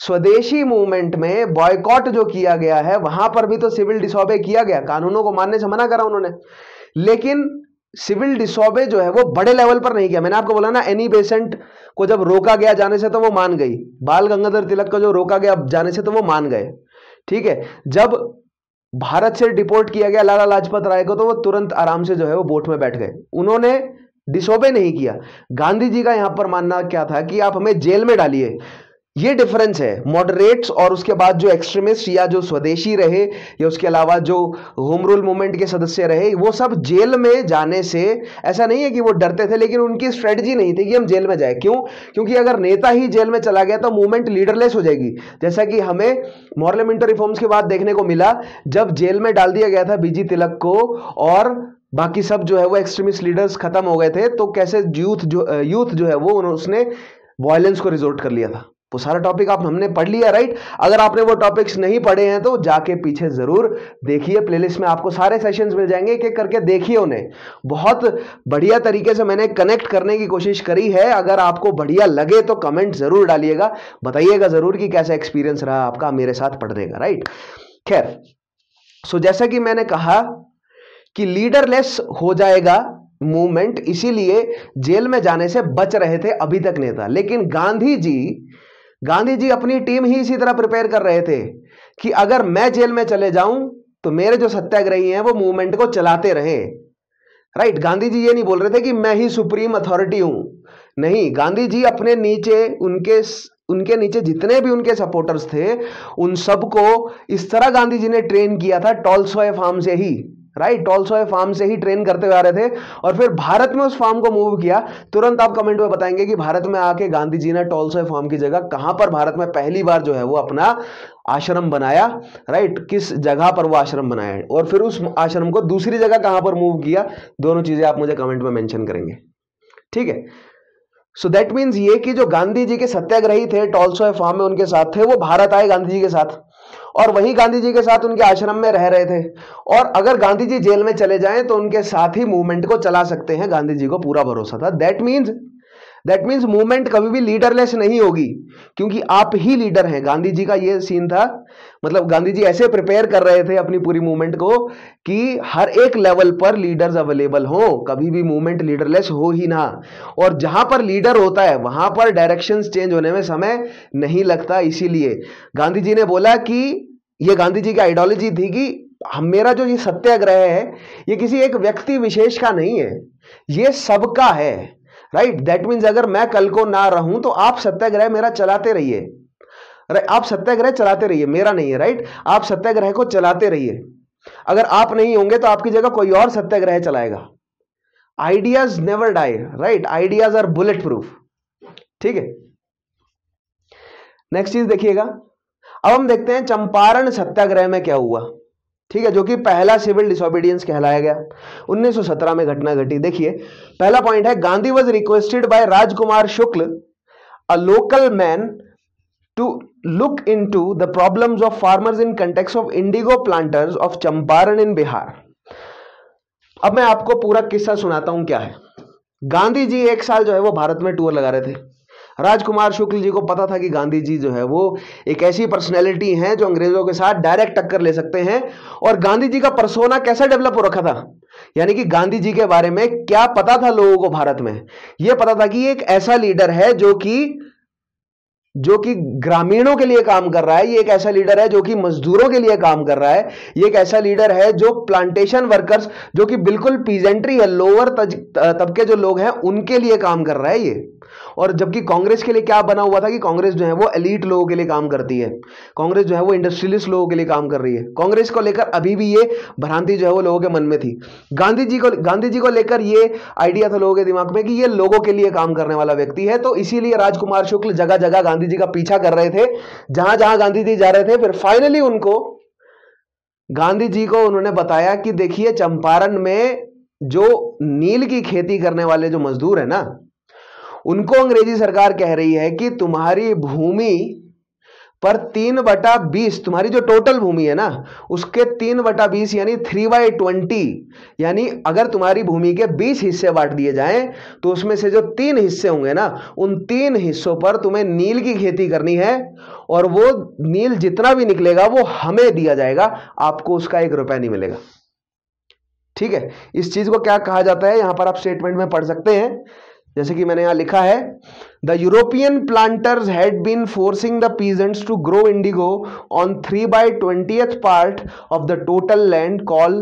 स्वदेशी मूवमेंट में बॉयकॉट जो किया गया है वहां पर भी तो सिविल डिसोबे किया गया, कानूनों को मानने से मना करा उन्होंने, लेकिन सिविल डिसोबे जो है वो बड़े लेवल पर नहीं किया। मैंने आपको बोला ना, एनी बेसेंट को जब रोका गया जाने से तो वो मान गई, बाल गंगाधर तिलक को जो रोका गया जाने से तो वो मान गए, ठीक है। जब भारत से डिपोर्ट किया गया लाला लाजपत राय को तो वो तुरंत आराम से जो है वो बोट में बैठ गए, उन्होंने डिसोबे नहीं किया। गांधी जी का यहां पर मानना क्या था कि आप हमें जेल में डालिए। ये डिफरेंस है मॉडरेट्स और उसके बाद जो एक्सट्रीमिस्ट या जो स्वदेशी रहे या उसके अलावा जो होम रूल मूवमेंट के सदस्य रहे, वो सब जेल में जाने से, ऐसा नहीं है कि वो डरते थे, लेकिन उनकी स्ट्रेटजी नहीं थी कि हम जेल में जाए। क्यों? क्योंकि अगर नेता ही जेल में चला गया तो मूवमेंट लीडरलेस हो जाएगी, जैसा कि हमें पार्लियामेंट्री रिफॉर्म्स के बाद देखने को मिला, जब जेल में डाल दिया गया था बीजी तिलक को और बाकी सब जो है वो एक्सट्रीमिस्ट लीडर्स खत्म हो गए थे, तो कैसे यूथ जो है वो उसने वायलेंस को रिजोर्ट कर लिया था। वो सारा टॉपिक आप हमने पढ़ लिया, राइट। अगर आपने वो टॉपिक्स नहीं पढ़े हैं तो जाके पीछे जरूर देखिए, प्लेलिस्ट में आपको सारे सेशंस मिल जाएंगे, एक एक करके देखिए उन्हें। बहुत बढ़िया तरीके से मैंने कनेक्ट करने की कोशिश करी है, अगर आपको बढ़िया लगे तो कमेंट जरूर डालिएगा, बताइएगा जरूर कि कैसा एक्सपीरियंस रहा आपका मेरे साथ पढ़ने का, राइट। खैर, सो जैसा कि मैंने कहा कि लीडरलेस हो जाएगा मूवमेंट, इसीलिए जेल में जाने से बच रहे थे अभी तक नेता। लेकिन गांधी जी अपनी टीम ही इसी तरह प्रिपेयर कर रहे थे कि अगर मैं जेल में चले जाऊं तो मेरे जो सत्याग्रही हैं वो मूवमेंट को चलाते रहे, राइट। गांधी जी ये नहीं बोल रहे थे कि मैं ही सुप्रीम अथॉरिटी हूं, नहीं। गांधी जी अपने नीचे, उनके नीचे जितने भी उनके सपोर्टर्स थे उन सबको इस तरह गांधी जी ने ट्रेन किया था, टॉल्स्टॉय फार्म से ही, राइट। टॉल्स्टॉय फार्म से ही ट्रेन करते हुए आ रहे थे और फिर भारत में उस फार्म को मूव किया। तुरंत आप कमेंट में बताएंगे कि भारत में आके गांधी जी ने टॉल्स्टॉय फार्म की जगह कहां पर भारत में पहली बार जो है वो अपना आश्रम बनाया, राइट, किस जगह पर वो आश्रम बनाया, और फिर उस आश्रम को दूसरी जगह कहां पर मूव किया। दोनों चीजें आप मुझे कमेंट में मेंशन करेंगे, ठीक है। सो दैट मीन्स ये कि जो गांधी जी के सत्याग्रही थे, टॉल्स्टॉय फार्म में उनके साथ थे, वो भारत आए गांधी जी के साथ, और वही गांधी जी के साथ उनके आश्रम में रह रहे थे। और अगर गांधी जी जेल में चले जाएं तो उनके साथ ही मूवमेंट को चला सकते हैं, गांधी जी को पूरा भरोसा था। दैट मीन्स मूवमेंट कभी भी लीडरलेस नहीं होगी, क्योंकि आप ही लीडर हैं। गांधी जी का ये सीन था, मतलब गांधी जी ऐसे प्रिपेयर कर रहे थे अपनी पूरी मूवमेंट को कि हर एक लेवल पर लीडर्स अवेलेबल हो, कभी भी मूवमेंट लीडरलेस हो ही ना। और जहां पर लीडर होता है वहां पर डायरेक्शंस चेंज होने में समय नहीं लगता। इसीलिए गांधी जी ने बोला कि ये गांधी जी की आइडियोलॉजी थी कि मेरा जो ये सत्याग्रह है ये किसी एक व्यक्ति विशेष का नहीं है, ये सबका है, राइट। दैट मीन्स अगर मैं कल को ना रहूं तो आप सत्याग्रह मेरा चलाते रहिए, आप सत्याग्रह चलाते रहिए, मेरा नहीं है, राइट। आप सत्याग्रह को चलाते रहिए, अगर आप नहीं होंगे तो आपकी जगह कोई और सत्याग्रह चलाएगा। Ideas never die, right, ideas are bullet proof, ठीक है। नेक्स्ट चीज देखिएगा, अब हम देखते हैं चंपारण सत्याग्रह में क्या हुआ, ठीक है, जो कि पहला सिविल डिसोबीडियंस कहलाया गया। 1917 में घटना घटी। देखिए पहला पॉइंट है, Gandhi was requested by Rajkumar Shukla a local man to look into the problems of farmers in context of indigo planters of Champaran in Bihar. अब मैं आपको पूरा किस्सा सुनाता हूं क्या है। गांधी जी एक साल जो है वो भारत में टूर लगा रहे थे। राजकुमार शुक्ल जी को पता था कि गांधी जी जो है वो एक ऐसी पर्सनैलिटी हैं जो अंग्रेजों के साथ डायरेक्ट टक्कर ले सकते हैं, और गांधी जी का पर्सोना कैसा डेवलप हो रखा था, यानी कि गांधी जी के बारे में क्या पता था लोगों को भारत में, ये पता था कि एक ऐसा लीडर है जो कि ग्रामीणों के लिए काम कर रहा है, ये एक ऐसा लीडर है जो कि मजदूरों के लिए काम कर रहा है, ये एक ऐसा लीडर है जो प्लांटेशन वर्कर्स, जो कि बिल्कुल पीजेंट्री है, लोअर तबके जो लोग हैं उनके लिए काम कर रहा है ये। और जबकि कांग्रेस के लिए क्या बना हुआ था कि कांग्रेस जो है वो एलीट लोगों के लिए काम करती है, कांग्रेस जो है वो इंडस्ट्रियलिस्ट लोगों के लिए काम कर रही है। कांग्रेस को लेकर अभी भी ये भ्रांति जो है वो लोगों के मन में थी। गांधी जी को लेकर ये आइडिया था लोगों के दिमाग में कि ये लोगों के लिए काम करने वाला व्यक्ति है, तो इसीलिए राजकुमार शुक्ल जगह जगह गांधी जी का पीछा कर रहे थे, जहां जहां गांधी जी जा रहे थे। फिर फाइनली उनको, गांधी जी को उन्होंने बताया कि देखिए चंपारण में जो नील की खेती करने वाले जो मजदूर है ना, उनको अंग्रेजी सरकार कह रही है कि तुम्हारी भूमि पर 3/20, तुम्हारी जो टोटल भूमि है ना उसके 3/20 यानी 3/20, यानी अगर तुम्हारी भूमि के 20 हिस्से बांट दिए जाएं तो उसमें से जो 3 हिस्से होंगे ना, उन 3 हिस्सों पर तुम्हें नील की खेती करनी है, और वो नील जितना भी निकलेगा वो हमें दिया जाएगा, आपको उसका 1 रुपया नहीं मिलेगा, ठीक है। इस चीज को क्या कहा जाता है, यहां पर आप स्टेटमेंट में पढ़ सकते हैं, जैसे कि मैंने यहां लिखा है, the European planters had been forcing the peasants to grow indigo on 3/20 part of the total land call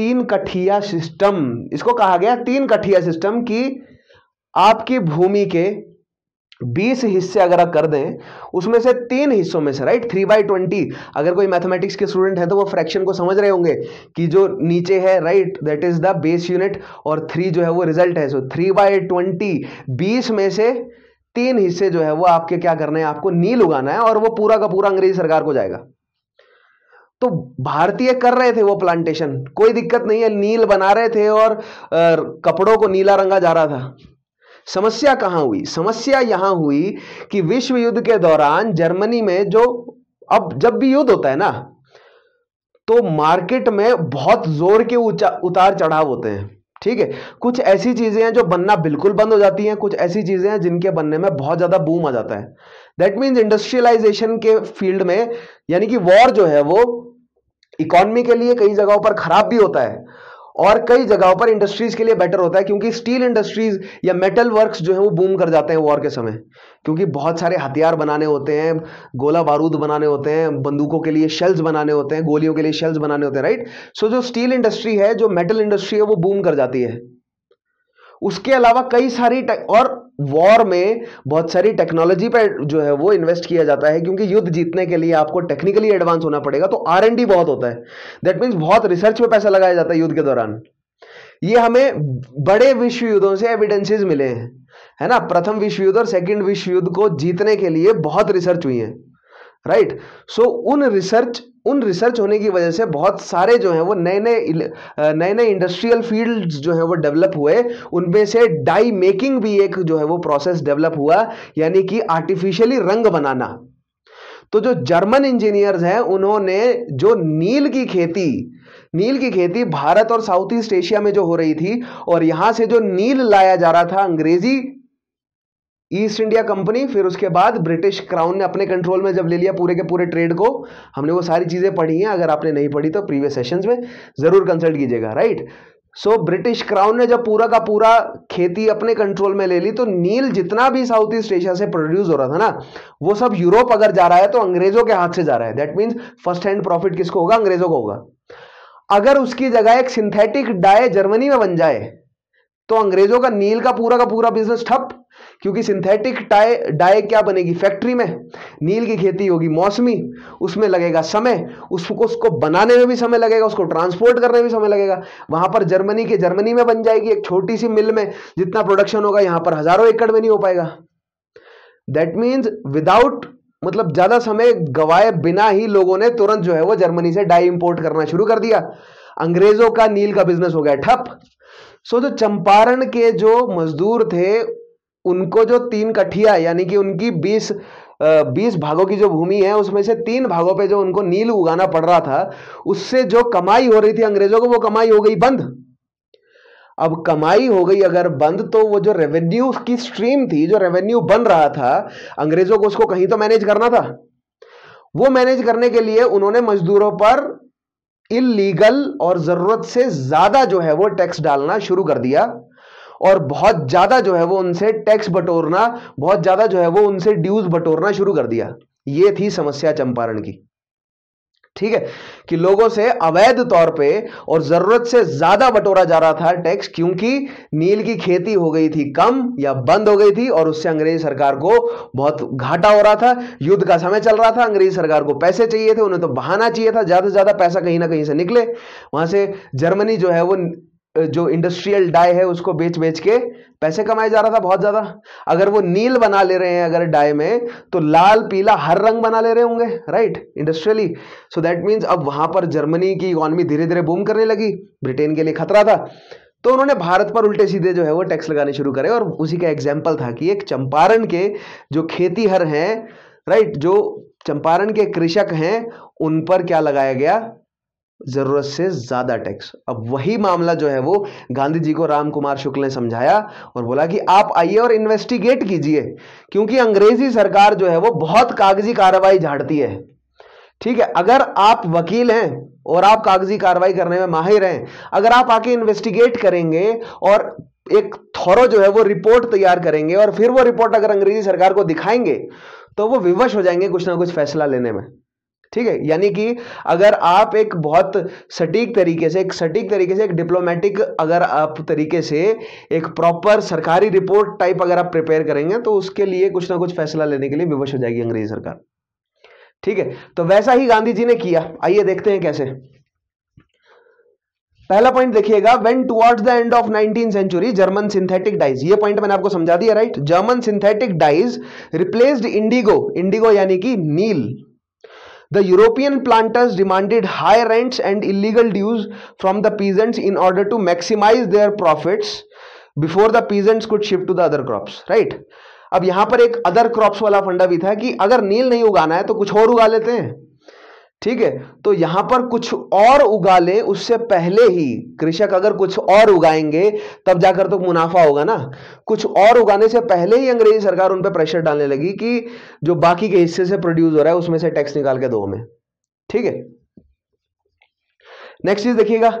3 Kathiya system. इसको कहा गया 3 कठिया सिस्टम, कि आपकी भूमि के 20 हिस्से अगर आप कर दें उसमें से 3 हिस्सों में से, राइट, 3/20। अगर कोई मैथमेटिक्स के स्टूडेंट है तो वो फ्रैक्शन को समझ रहे होंगे कि जो नीचे है, right, that is the base unit, और 3 जो है वो रिजल्ट है। सो 3/20, 20 में से 3 हिस्से जो है वो आपके क्या करना है, आपको नील उगाना है, और वो पूरा का पूरा अंग्रेजी सरकार को जाएगा। तो भारतीय कर रहे थे वो प्लांटेशन, कोई दिक्कत नहीं है, नील बना रहे थे और कपड़ों को नीला रंगा जा रहा था। समस्या कहां हुई, समस्या यहां हुई कि विश्व युद्ध के दौरान जर्मनी में जो, अब जब भी युद्ध होता है ना तो मार्केट में बहुत जोर के उतार चढ़ाव होते हैं, ठीक है। कुछ ऐसी चीजें हैं जो बनना बिल्कुल बंद हो जाती हैं, कुछ ऐसी चीजें हैं जिनके बनने में बहुत ज्यादा बूम आ जाता है। दैट मीन्स इंडस्ट्रियलाइजेशन के फील्ड में, यानी कि वॉर जो है वो इकोनॉमी के लिए कई जगहों पर खराब भी होता है और कई जगहों पर इंडस्ट्रीज के लिए बेटर होता है, क्योंकि स्टील इंडस्ट्रीज या मेटल वर्क्स जो है वो बूम कर जाते हैं वॉर के समय, क्योंकि बहुत सारे हथियार बनाने होते हैं, गोला बारूद बनाने होते हैं, बंदूकों के लिए शेल्स बनाने होते हैं, गोलियों के लिए शेल्स बनाने होते हैं, राइट। सो जो स्टील इंडस्ट्री है, जो मेटल इंडस्ट्री है, वो बूम कर जाती है। उसके अलावा कई सारी और वॉर में बहुत सारी टेक्नोलॉजी पर जो है वो इन्वेस्ट किया जाता है, क्योंकि युद्ध जीतने के लिए आपको टेक्निकली एडवांस होना पड़ेगा, तो R&D बहुत होता है। दैट मीन्स बहुत रिसर्च पे पैसा लगाया जाता है युद्ध के दौरान। ये हमें बड़े विश्व युद्धों से एविडेंसेस मिले हैं, है ना। प्रथम विश्व युद्ध और सेकेंड विश्व युद्ध को जीतने के लिए बहुत रिसर्च हुई है, राइट। सो उन रिसर्च उन रिसर्च होने की वजह से बहुत सारे जो हैं वो नए नए इंडस्ट्रियल फील्ड्स जो हैं वो डेवलप हुए। उनमें से डाई मेकिंग भी एक जो है वो प्रोसेस डेवलप हुआ, यानी कि आर्टिफिशियली रंग बनाना। तो जो जर्मन इंजीनियर्स हैं उन्होंने जो नील की खेती भारत और साउथ ईस्ट एशिया में जो हो रही थी और यहां से जो नील लाया जा रहा था अंग्रेजी ईस्ट इंडिया कंपनी, फिर उसके बाद ब्रिटिश क्राउन ने अपने कंट्रोल में जब ले लिया पूरे के पूरे ट्रेड को, हमने वो सारी चीजें पढ़ी हैं। अगर आपने नहीं पढ़ी तो प्रीवियस सेशंस में जरूर कंसल्ट कीजिएगा, राइट। सो ब्रिटिश क्राउन ने जब पूरा का पूरा खेती अपने कंट्रोल में ले ली तो नील जितना भी साउथ ईस्ट एशिया से प्रोड्यूस हो रहा था ना, वो सब यूरोप अगर जा रहा है तो अंग्रेजों के हाथ से जा रहा है। That means first hand profit किसको होगा? अंग्रेजों को होगा। अगर उसकी जगह एक सिंथेटिक डाई जर्मनी में बन जाए तो अंग्रेजों का नील का पूरा बिजनेस ठप, क्योंकि सिंथेटिक डाई क्या बनेगी? फैक्ट्री में। नील की खेती होगी मौसमी, उसमें लगेगा समय, उसको बनाने में भी समय लगेगा, उसको ट्रांसपोर्ट करने में भी समय लगेगा। वहां पर जर्मनी में बन जाएगी एक छोटी सी मिल में, जितना प्रोडक्शन होगा यहां पर हजारों एकड़ में नहीं हो पाएगा। दैट मीन्स विदाउट, मतलब ज्यादा समय गवाए बिना ही लोगों ने तुरंत जो है वो जर्मनी से डाई इंपोर्ट करना शुरू कर दिया। अंग्रेजों का नील का बिजनेस हो गया ठप। सो जो चंपारण के जो मजदूर थे उनको जो 3 कठिया यानी कि उनकी 20 भागों की जो भूमि है उसमें से 3 भागों पे जो उनको नील उगाना पड़ रहा था, उससे जो कमाई हो रही थी अंग्रेजों को, वो कमाई हो गई बंद। अब कमाई हो गई अगर बंद तो वो जो रेवेन्यू की स्ट्रीम थी, जो रेवेन्यू बन रहा था अंग्रेजों को, उसको कहीं तो मैनेज करना था। वो मैनेज करने के लिए उन्होंने मजदूरों पर इल्लीगल और जरूरत से ज्यादा जो है वो टैक्स डालना शुरू कर दिया और बहुत ज्यादा जो है वो उनसे टैक्स बटोरना, बहुत ज्यादा जो है वो उनसे ड्यूज बटोरना शुरू कर दिया। ये थी समस्या चंपारण की, ठीक है, कि लोगों से अवैध तौर पे और जरूरत से ज्यादा बटोरा जा रहा था टैक्स, क्योंकि नील की खेती हो गई थी कम या बंद हो गई थी और उससे अंग्रेज सरकार को बहुत घाटा हो रहा था। युद्ध का समय चल रहा था, अंग्रेज सरकार को पैसे चाहिए थे, उन्हें तो बहाना चाहिए था ज्यादा से ज्यादा पैसा कहीं ना कहीं से निकले। वहां से जर्मनी जो है वो जो इंडस्ट्रियल डाई है उसको बेच के पैसे कमाया जा रहा था बहुत ज्यादा। अगर वो नील बना ले रहे हैं अगर डाई में, तो लाल पीला हर रंग बना ले रहे होंगे, right, industrially. So that means अब वहां पर जर्मनी की इकोनॉमी धीरे धीरे बूम करने लगी, ब्रिटेन के लिए खतरा था, तो उन्होंने भारत पर उल्टे सीधे जो है वो टैक्स लगाने शुरू करे। और उसी का एग्जाम्पल था कि एक चंपारण के जो खेतीहर हैं, राइट, जो चंपारण के कृषक हैं, उन पर क्या लगाया गया? जरूरत से ज्यादा टैक्स। अब वही मामला जो है वो गांधी जी को रामकुमार शुक्ल ने समझाया और बोला कि आप आइए और इन्वेस्टिगेट कीजिए, क्योंकि अंग्रेजी सरकार जो है वो बहुत कागजी कार्रवाई झाड़ती है, ठीक है। अगर आप वकील हैं और आप कागजी कार्रवाई करने में माहिर हैं, अगर आप आके इन्वेस्टिगेट करेंगे और एक थोरो जो है वो रिपोर्ट तैयार करेंगे और फिर वो रिपोर्ट अगर अंग्रेजी सरकार को दिखाएंगे तो वो विवश हो जाएंगे कुछ ना कुछ फैसला लेने में, ठीक है। यानी कि अगर आप एक बहुत सटीक तरीके से एक डिप्लोमेटिक अगर आप तरीके से एक प्रॉपर सरकारी रिपोर्ट टाइप अगर आप प्रिपेयर करेंगे तो उसके लिए कुछ ना कुछ फैसला लेने के लिए विवश हो जाएगी अंग्रेजी सरकार, ठीक है। तो वैसा ही गांधी जी ने किया। आइए देखते हैं कैसे। पहला पॉइंट देखिएगा, when towards the end of 19th century German synthetic dyes, ये पॉइंट मैंने आपको समझा दिया, right. German synthetic dyes replaced indigo यानी कि नील। The European planters demanded high rents and illegal dues from the peasants in order to maximize their profits before the peasants could shift to the other crops, right? अब यहाँ पर एक other crops वाला फंडा भी था कि अगर नील नहीं उगाना है तो कुछ और उगा लेते हैं, ठीक है। तो यहाँ पर कुछ और उगा ले उससे पहले ही कृषक अगर कुछ और उगाएंगे तब जाकर तो मुनाफा होगा ना। कुछ और उगाने से पहले ही अंग्रेजी सरकार उन पर प्रेशर डालने लगी कि जो बाकी के हिस्से से प्रोड्यूस हो रहा है उसमें से टैक्स निकाल के दो हमें, ठीक है। नेक्स्ट चीज देखिएगा,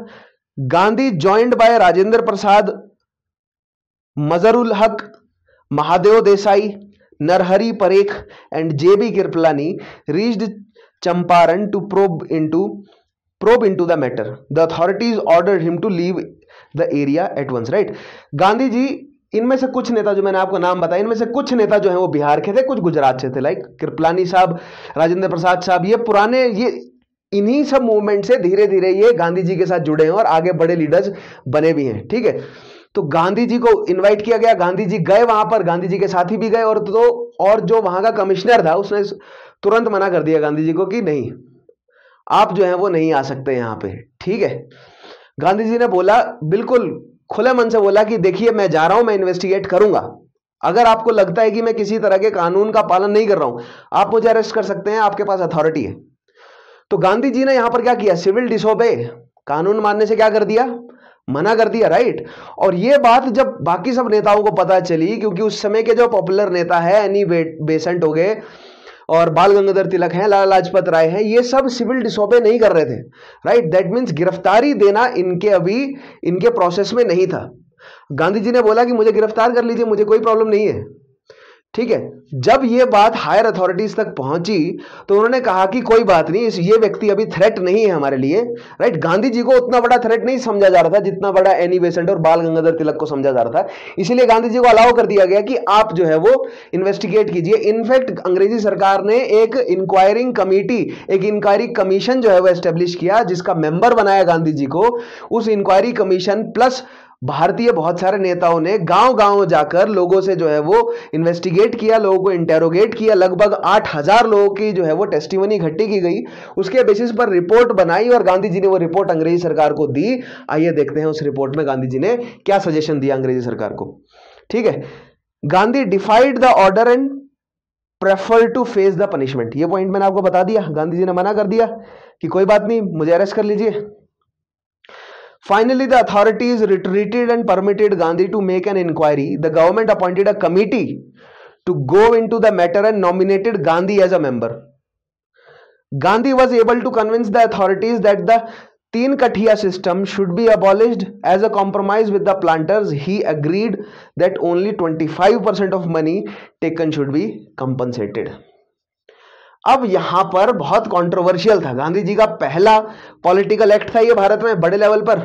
गांधी ज्वाइंड बाय राजेंद्र प्रसाद, मजरुल हक, महादेव देसाई, नरहरी परेख and J B Kripalani reached Champaran to probe into the matter. The authorities ordered him to leave the area at once, right? Gandhi ji, इनमें से कुछ नेता जो मैंने आपको नाम बताया, इनमें से कुछ नेता जो है वो बिहार के थे, कुछ गुजरात से थे, लाइक कृपलानी साहब, राजेंद्र प्रसाद साहब, ये पुराने, ये इन्हीं सब मूवमेंट से धीरे धीरे ये गांधी जी के साथ जुड़े हैं और आगे बड़े लीडर्स बने भी हैं, ठीक है। तो गांधी जी को इनवाइट किया गया, गांधी जी गए वहां पर, गांधी जी के साथी भी गए, और तो और जो वहां का कमिश्नर था उसने तुरंत मना कर दिया गांधी जी को कि नहीं, आप जो है वो नहीं आ सकते यहाँ पे। ठीक है, गांधी जी ने बोला, बिल्कुल खुले मन से बोला कि देखिए मैं जा रहा हूं, मैं इन्वेस्टिगेट करूंगा, अगर आपको लगता है कि मैं किसी तरह के कानून का पालन नहीं कर रहा हूं आप मुझे अरेस्ट कर सकते हैं, आपके पास अथॉरिटी है। तो गांधी जी ने यहां पर क्या किया, सिविल डिसोबे, कानून मानने से क्या कर दिया, मना कर दिया। राइट, और ये बात जब बाकी सब नेताओं को पता चली, क्योंकि उस समय के जो पॉपुलर नेता है एनी बेसेंट हो गए और बाल गंगाधर तिलक हैं, लाला लाजपत राय हैं, ये सब सिविल डिसोबे नहीं कर रहे थे। राइट, दैट मीन्स गिरफ्तारी देना इनके अभी इनके प्रोसेस में नहीं था। गांधी जी ने बोला कि मुझे गिरफ्तार कर लीजिए, मुझे कोई प्रॉब्लम नहीं है। ठीक है, जब ये बात हायर अथॉरिटीज तक पहुंची तो उन्होंने कहा कि कोई बात नहीं, ये व्यक्ति अभी थ्रेट नहीं है हमारे लिए। राइट, गांधी जी को उतना बड़ा थ्रेट नहीं समझा जा रहा था जितना बड़ा एनी बेसेंट और बाल गंगाधर तिलक को समझा जा रहा था, इसीलिए गांधी जी को अलाउ कर दिया गया कि आप जो है वो इन्वेस्टिगेट कीजिए। इनफैक्ट अंग्रेजी सरकार ने एक इंक्वायरिंग कमेटी, एक इंक्वायरी कमीशन जो है वो एस्टेब्लिश किया, जिसका मेंबर बनाया गांधी जी को। उस इंक्वायरी कमीशन प्लस भारतीय बहुत सारे नेताओं ने गांव-गांव जाकर लोगों से जो है वो इन्वेस्टिगेट किया, लोगों को इंटेरोगेट किया, लगभग 8,000 लोगों की जो है वो टेस्टिमनी इकट्ठी की गई, उसके बेसिस पर रिपोर्ट बनाई और गांधी जी ने वो रिपोर्ट अंग्रेजी सरकार को दी। आइए देखते हैं उस रिपोर्ट में गांधी जी ने क्या सजेशन दिया अंग्रेजी सरकार को। ठीक है, Gandhi defied the order and prefer to face the punishment. ये पॉइंट मैंने आपको बता दिया, गांधी जी ने मना कर दिया कि कोई बात नहीं, मुझे अरेस्ट कर लीजिए। Finally, the authorities retreated and permitted Gandhi to make an inquiry. The government appointed a committee to go into the matter and nominated Gandhi as a member. Gandhi was able to convince the authorities that the Teen Kathiya system should be abolished as a compromise with the planters. He agreed that only 25% of money taken should be compensated. अब यहां पर बहुत controversial था, गांधी जी का पहला political act था ये भारत में बड़े लेवल पर,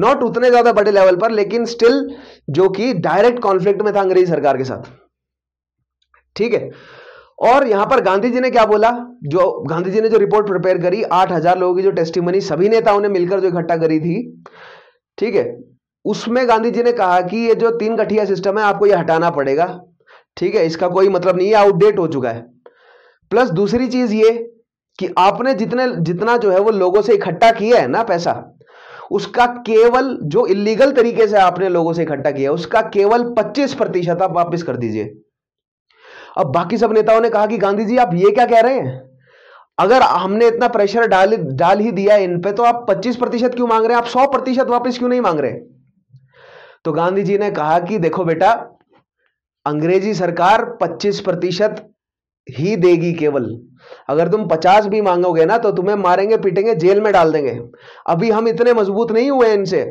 नॉट उतने ज्यादा बड़े लेवल पर, लेकिन स्टिल जो कि डायरेक्ट कॉन्फ्लिक्ट में था अंग्रेजी सरकार के साथ। ठीक है, और यहां पर गांधी जी ने क्या बोला, जो गांधी जी ने जो रिपोर्ट प्रिपेयर करी, 8,000 लोगों की जो टेस्टिमनी सभी नेताओं ने मिलकर जो इकट्ठा करी थी, ठीक है, उसमें गांधी जी ने कहा कि ये जो तीन गठिया सिस्टम है आपको ये हटाना पड़ेगा। ठीक है, इसका कोई मतलब नहीं है, आउटडेट हो चुका है। प्लस दूसरी चीज ये कि आपने जितना जो है वो लोगों से इकट्ठा किया है ना पैसा, उसका केवल जो इलीगल तरीके से आपने लोगों से इकट्ठा किया उसका केवल 25% आप वापस कर दीजिए। अब बाकी सब नेताओं ने कहा कि गांधी जी आप ये क्या कह रहे हैं, अगर हमने इतना प्रेशर डाल ही दिया इन पे तो आप 25% क्यों मांग रहे हैं, आप 100% वापस क्यों नहीं मांग रहे। तो गांधी जी ने कहा कि देखो बेटा, अंग्रेजी सरकार 25% ही देगी केवल, अगर तुम 50 भी मांगोगे ना तो तुम्हें मारेंगे, पीटेंगे, जेल में डाल देंगे। अभी हम इतने मजबूत नहीं हुए इनसे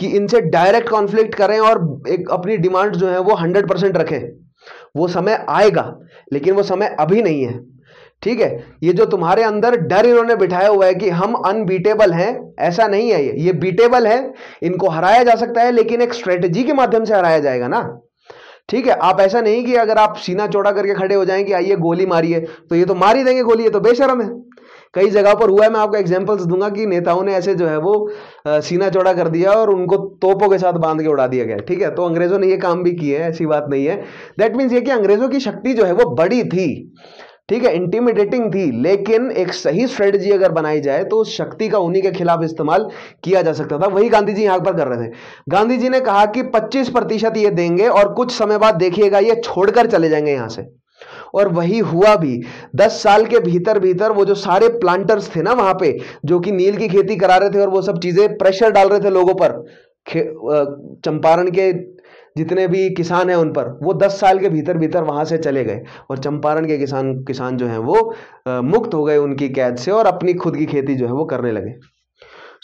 कि इनसे डायरेक्ट कॉन्फ्लिक्ट करें और एक अपनी डिमांड जो है वो 100% रखें, वो समय आएगा, लेकिन वो समय अभी नहीं है। ठीक है, ये जो तुम्हारे अंदर डर इन्होंने बिठाया हुआ है कि हम अनबीटेबल हैं, ऐसा नहीं है, ये बीटेबल है, इनको हराया जा सकता है, लेकिन एक स्ट्रेटेजी के माध्यम से हराया जाएगा ना। ठीक है, आप ऐसा नहीं कि अगर आप सीना चौड़ा करके खड़े हो जाएं कि आइए गोली मारिए तो ये तो मार ही देंगे गोली, ये तो बेशरम है। कई जगह पर हुआ है, मैं आपको एग्जांपल्स दूंगा कि नेताओं ने ऐसे जो है वो सीना चौड़ा कर दिया और उनको तोपों के साथ बांध के उड़ा दिया गया। ठीक है, तो अंग्रेजों ने ये काम भी किए हैं, ऐसी बात नहीं है। दैट मीन्स ये कि अंग्रेजों की शक्ति जो है वो बड़ी थी, ठीक है, इंटिमिडेटिंग थी, लेकिन एक सही स्ट्रेटजी अगर बनाई जाए तो उस शक्ति का उन्हीं के खिलाफ इस्तेमाल किया जा सकता था। वही गांधी जी यहाँ पर कर रहे थे। गांधी जी ने कहा कि 25% ये देंगे और कुछ समय बाद देखिएगा ये छोड़कर चले जाएंगे यहाँ से, और वही हुआ भी। 10 साल के भीतर भीतर वो जो सारे प्लांटर्स थे ना वहां पे, जो कि नील की खेती करा रहे थे और वो सब चीजें प्रेशर डाल रहे थे लोगों पर, चंपारण के जितने भी किसान हैं उन पर, वो 10 साल के भीतर भीतर वहां से चले गए और चंपारण के किसान जो हैं वो मुक्त हो गए उनकी कैद से और अपनी खुद की खेती जो है वो करने लगे।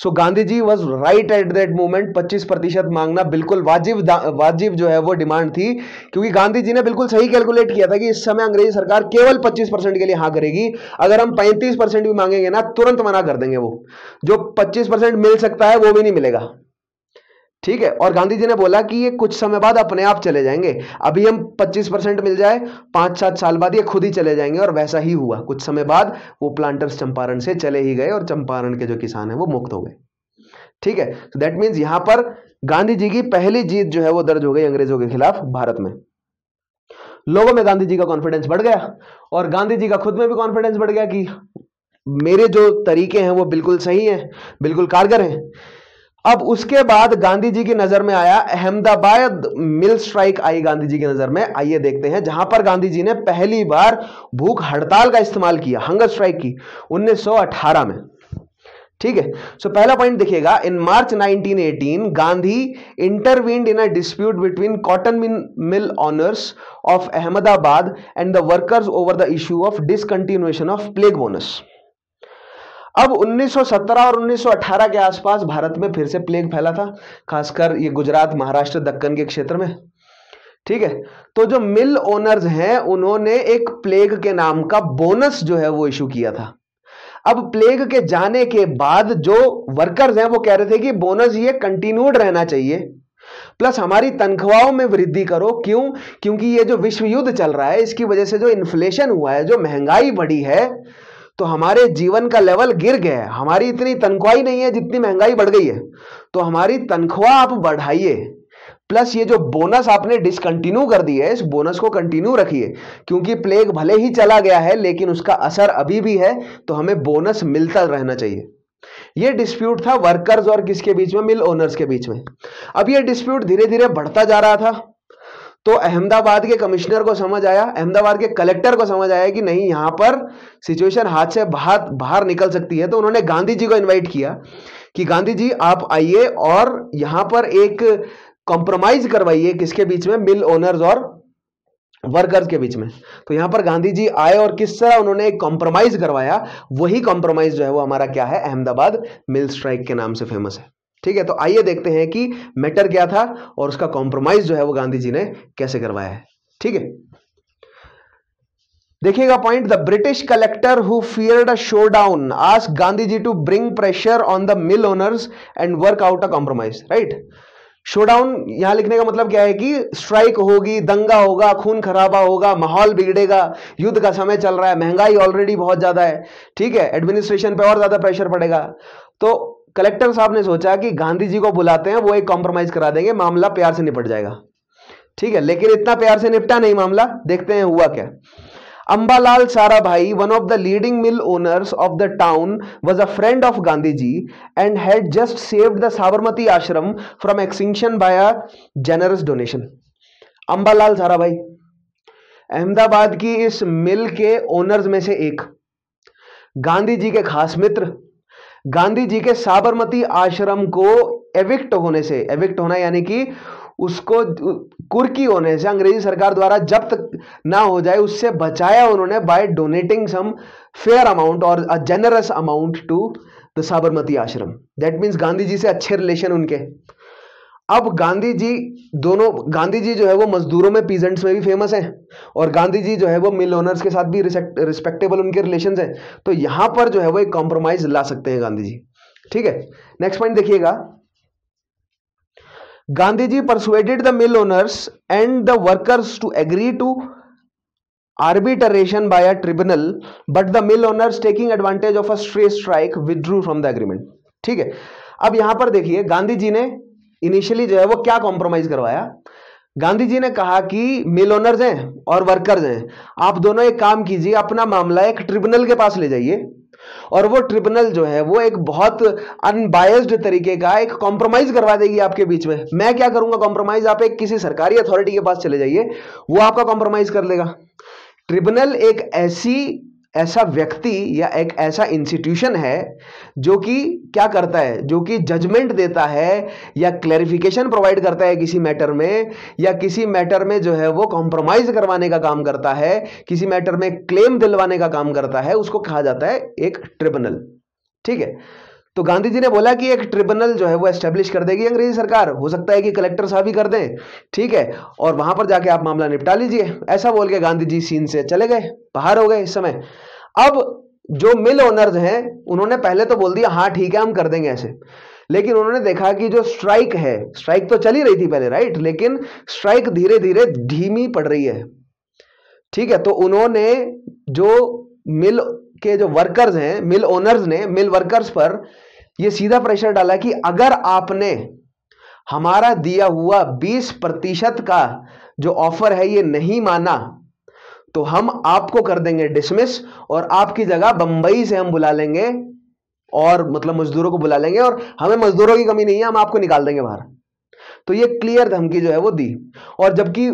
So Gandhi ji was right at that moment. 25% मांगना बिल्कुल वाजिब जो है वो डिमांड थी, क्योंकि गांधी जी ने बिल्कुल सही कैलकुलेट किया था कि इस समय अंग्रेजी सरकार केवल 25% के लिए हाँ करेगी, अगर हम 35% भी मांगेंगे ना तुरंत मना कर देंगे, वो जो 25% मिल सकता है वो भी नहीं मिलेगा। ठीक है, और गांधी जी ने बोला कि ये कुछ समय बाद अपने आप चले जाएंगे, अभी हम 25% मिल जाए 5-7 साल बाद ये खुद ही चले जाएंगे, और वैसा ही हुआ। कुछ समय बाद वो प्लांटर्स चंपारण से चले ही गए और चंपारण के जो किसान हैं वो मुक्त हो गए। ठीक है, तो दैट मीन्स यहाँ पर गांधी जी की पहली जीत जो है वो दर्ज हो गई अंग्रेजों के खिलाफ भारत में। लोगों में गांधी जी का कॉन्फिडेंस बढ़ गया और गांधी जी का खुद में भी कॉन्फिडेंस बढ़ गया कि मेरे जो तरीके हैं वो बिल्कुल सही हैं, बिल्कुल कारगर हैं। अब उसके बाद गांधी जी की नजर में आया अहमदाबाद मिल स्ट्राइक आई गांधी जी की नजर में। आइए देखते हैं, जहां पर गांधी जी ने पहली बार भूख हड़ताल का इस्तेमाल किया, हंगर स्ट्राइक की 1918 में। ठीक है, सो पहला पॉइंट देखिएगा, in March 1918 Gandhi intervened in a dispute between cotton mill owners of Ahmedabad and the workers over the issue of discontinuation of plague bonus. अब 1917 और 1918 के आसपास भारत में फिर से प्लेग फैला था, खासकर ये गुजरात, महाराष्ट्र, दक्कन के क्षेत्र में। ठीक है, तो जो मिल ओनर्स हैं उन्होंने एक प्लेग के नाम का बोनस जो है वो इशू किया था। अब प्लेग के जाने के बाद जो वर्कर्स हैं वो कह रहे थे कि बोनस ये कंटिन्यूड रहना चाहिए, प्लस हमारी तनख्वाहों में वृद्धि करो। क्यों? क्योंकि ये जो विश्व युद्ध चल रहा है इसकी वजह से जो इन्फ्लेशन हुआ है, जो महंगाई बढ़ी है, तो हमारे जीवन का लेवल गिर गया है, हमारी इतनी तनख्वाह ही नहीं है जितनी महंगाई बढ़ गई है, तो हमारी तनख्वाह आप बढ़ाइए, प्लस ये जो बोनस आपने डिसकंटिन्यू कर दिया है इस बोनस को कंटिन्यू रखिए, क्योंकि प्लेग भले ही चला गया है लेकिन उसका असर अभी भी है, तो हमें बोनस मिलता रहना चाहिए। ये डिस्प्यूट था वर्कर्स और किसके बीच में, मिल ओनर्स के बीच में। अब ये डिस्प्यूट धीरे धीरे बढ़ता जा रहा था, तो अहमदाबाद के कमिश्नर को समझ आया, अहमदाबाद के कलेक्टर को समझ आया कि नहीं, यहाँ पर सिचुएशन हाथ से बाहर निकल सकती है। तो उन्होंने गांधी जी को इनवाइट किया कि गांधी जी आप आइए और यहाँ पर एक कॉम्प्रोमाइज करवाइए, किसके बीच में, मिल ओनर्स और वर्कर्स के बीच में। तो यहाँ पर गांधी जी आए और किस तरह उन्होंने एक कॉम्प्रोमाइज करवाया, वही कॉम्प्रोमाइज जो है वो हमारा क्या है, अहमदाबाद मिल स्ट्राइक के नाम से फेमस है। ठीक है, तो आइए देखते हैं कि मैटर क्या था और उसका कॉम्प्रोमाइज जो है वो गांधी जी ने कैसे करवाया है। ठीक है, देखिएगा point, the British collector who feared a showdown asked Gandhi ji to bring pressure on the mill owners and work out a compromise. Right, showdown यहां लिखने का मतलब क्या है कि स्ट्राइक होगी, दंगा होगा, खून खराबा होगा, माहौल बिगड़ेगा, युद्ध का समय चल रहा है, महंगाई ऑलरेडी बहुत ज्यादा है, ठीक है, एडमिनिस्ट्रेशन पे और ज्यादा प्रेशर पड़ेगा। तो कलेक्टर साहब ने सोचा कि गांधी जी को बुलाते हैं, वो एक कॉम्प्रोमाइज करा देंगे, मामला प्यार से निपट जाएगा। ठीक है, लेकिन इतना प्यार से निपटा नहीं मामला, देखते हैं हुआ क्या। Ambalal Sarabhai, one of the leading mill owners of the town, was a friend of Gandhi ji and had just saved the Sabarmati Ashram from extinction by a generous donation. Ambalal Sarabhai Ahmedabad की इस मिल के ओनर्स में से एक, गांधी जी के खास मित्र, गांधी जी के साबरमती आश्रम को एविक्ट होने से, एविक्ट होना यानी कि उसको कुर्की होने से, अंग्रेजी सरकार द्वारा जब्त ना हो जाए उससे बचाया उन्होंने by donating some fair amount और a generous amount to the Sabarmati Ashram. That means Gandhi जी से अच्छे रिलेशन उनके। अब गांधी जी जो है वो मजदूरों में, पीजेंट्स में भी फेमस हैं, और गांधी जी जो है वो मिल ओनर्स के साथ भी रिस्पेक्टेबल उनके रिलेशंस हैं, तो यहाँ पर जो है वो एक कॉम्प्रोमाइज ला सकते हैं गांधी जी। ठीक है, नेक्स्ट पॉइंट देखिएगा, Gandhi ji persuaded the mill owners and the workers to agree to arbitration by a tribunal, but the mill owners taking advantage of a stray strike withdrew from the agreement. ठीक है, अब यहां पर देखिए गांधी जी ने इनिशियली जो है वो क्या कॉम्प्रोमाइज करवाया, गांधी जी ने कहा कि मिल ओनर्स हैं और वर्कर्स हैं, आप दोनों एक काम कीजिए, अपना मामला एक ट्रिब्यूनल के पास ले जाइए, और वो ट्रिब्यूनल जो है वो एक बहुत अनबायस्ड तरीके का एक कॉम्प्रोमाइज करवा देगी आपके बीच में। मैं क्या करूंगा कॉम्प्रोमाइज, आप एक किसी सरकारी अथॉरिटी के पास चले जाइए, वो आपका कॉम्प्रोमाइज कर लेगा। ट्रिब्यूनल एक ऐसा व्यक्ति या एक ऐसा इंस्टीट्यूशन है जो कि क्या करता है, जो कि जजमेंट देता है या क्लैरिफिकेशन प्रोवाइड करता है किसी मैटर में, या किसी मैटर में जो है वो कॉम्प्रोमाइज करवाने का काम करता है, किसी मैटर में क्लेम दिलवाने का काम करता है, उसको कहा जाता है एक ट्रिब्यूनल। ठीक है, तो गांधी जी ने बोला कि एक ट्रिब्यूनल जो है वो एस्टेब्लिश कर देगी अंग्रेजी सरकार, हो सकता है कि कलेक्टर साहब ही कर दें, ठीक है, और वहां पर जाके आप मामला निपटा लीजिए। ऐसा बोल के गांधी जी सीन से चले गए, बाहर हो गए इस समय। अब जो मिल ओनर्स हैं उन्होंने पहले तो बोल दिया हाँ ठीक है हम कर देंगे ऐसे, लेकिन उन्होंने देखा कि जो स्ट्राइक है, स्ट्राइक तो चली रही थी पहले, राइट, लेकिन स्ट्राइक धीरे धीरे धीमी पड़ रही है। ठीक है, तो उन्होंने जो मिल के जो वर्कर्स हैं, मिल ओनर्स ने मिल वर्कर्स पर यह सीधा प्रेशर डाला कि अगर आपने हमारा दिया हुआ 20% का जो ऑफर है ये नहीं माना तो हम आपको कर देंगे डिसमिस और आपकी जगह बंबई से हम बुला लेंगे और मतलब मजदूरों को बुला लेंगे और हमें मजदूरों की कमी नहीं है, हम आपको निकाल देंगे बाहर। तो ये क्लियर धमकी जो है वो दी। और जबकि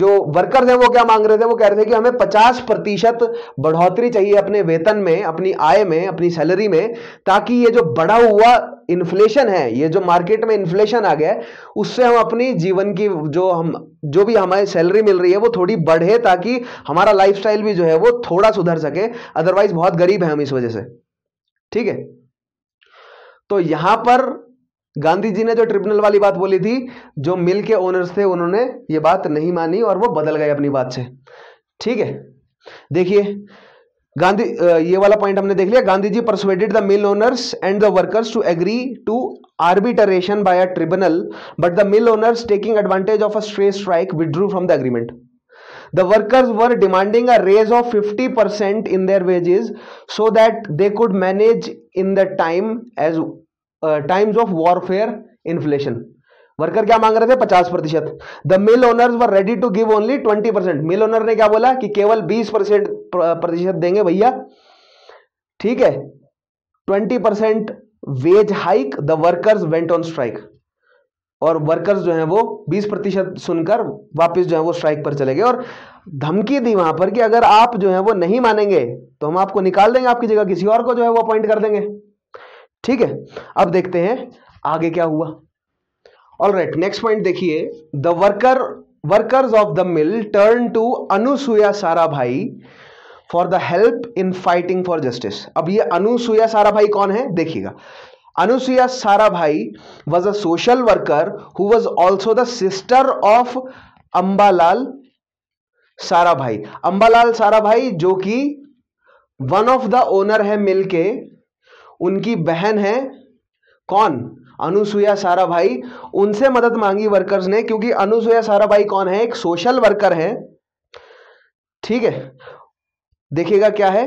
जो वर्कर्स हैं वो क्या मांग रहे थे, वो कह रहे थे कि हमें 50% बढ़ोतरी चाहिए अपने वेतन में, अपनी आय में, अपनी सैलरी में, ताकि ये जो बढ़ा हुआ इन्फ्लेशन है, ये जो मार्केट में इन्फ्लेशन आ गया है, उससे हम अपनी जीवन की जो भी हमारी सैलरी मिल रही है वो थोड़ी बढ़े, ताकि हमारा लाइफस्टाइल भी जो है वो थोड़ा सुधर सके, अदरवाइज बहुत गरीब है हम इस वजह से। ठीक है, तो यहां पर गांधी जी ने जो ट्रिब्यूनल वाली बात बोली थी, जो मिल के ओनर्स थे उन्होंने ये बात नहीं मानी और वो बदल गए अपनी बात से। ठीक है, देखिए गांधी, ये वाला पॉइंट हमने देख लिया। Gandhi ji persuaded the mill owners and the workers to agree to arbitration by a tribunal, but the mill owners taking advantage of a stray strike withdrew from the agreement. The workers were demanding a raise of 50% in their wages so that they could manage in the times of warfare inflation. Worker क्या मांग रहे थे? 50%। The mill owners were ready to give only 20%। Mill owner ने क्या बोला कि केवल 20% देंगे भैया। ठीक है, 20% wage hike. The workers went on strike, और वर्कर्स जो हैं वो 20% सुनकर वापस जो है वो स्ट्राइक पर चले गए और धमकी दी वहां पर कि अगर आप जो है वो नहीं मानेंगे तो हम आपको निकाल देंगे, आपकी जगह किसी और को जो है वो अपॉइंट कर देंगे। ठीक है, अब देखते हैं आगे क्या हुआ। ऑलराइट, नेक्स्ट पॉइंट देखिए। The workers of the mill turn to Anusuya Sarabhai for the help in fighting for justice. अब ये अनुसुया साराभाई कौन है देखिएगा। Anusiya Sarabhai was a social worker who was also the sister of Ambalal Sarabhai। Ambalal Sarabhai जो कि one of the owner है मिल के, उनकी बहन है कौन? अनुसुया साराभाई। उनसे मदद मांगी वर्कर्स ने, क्योंकि अनुसुया साराभाई कौन है? एक सोशल वर्कर है। ठीक है, देखिएगा क्या है।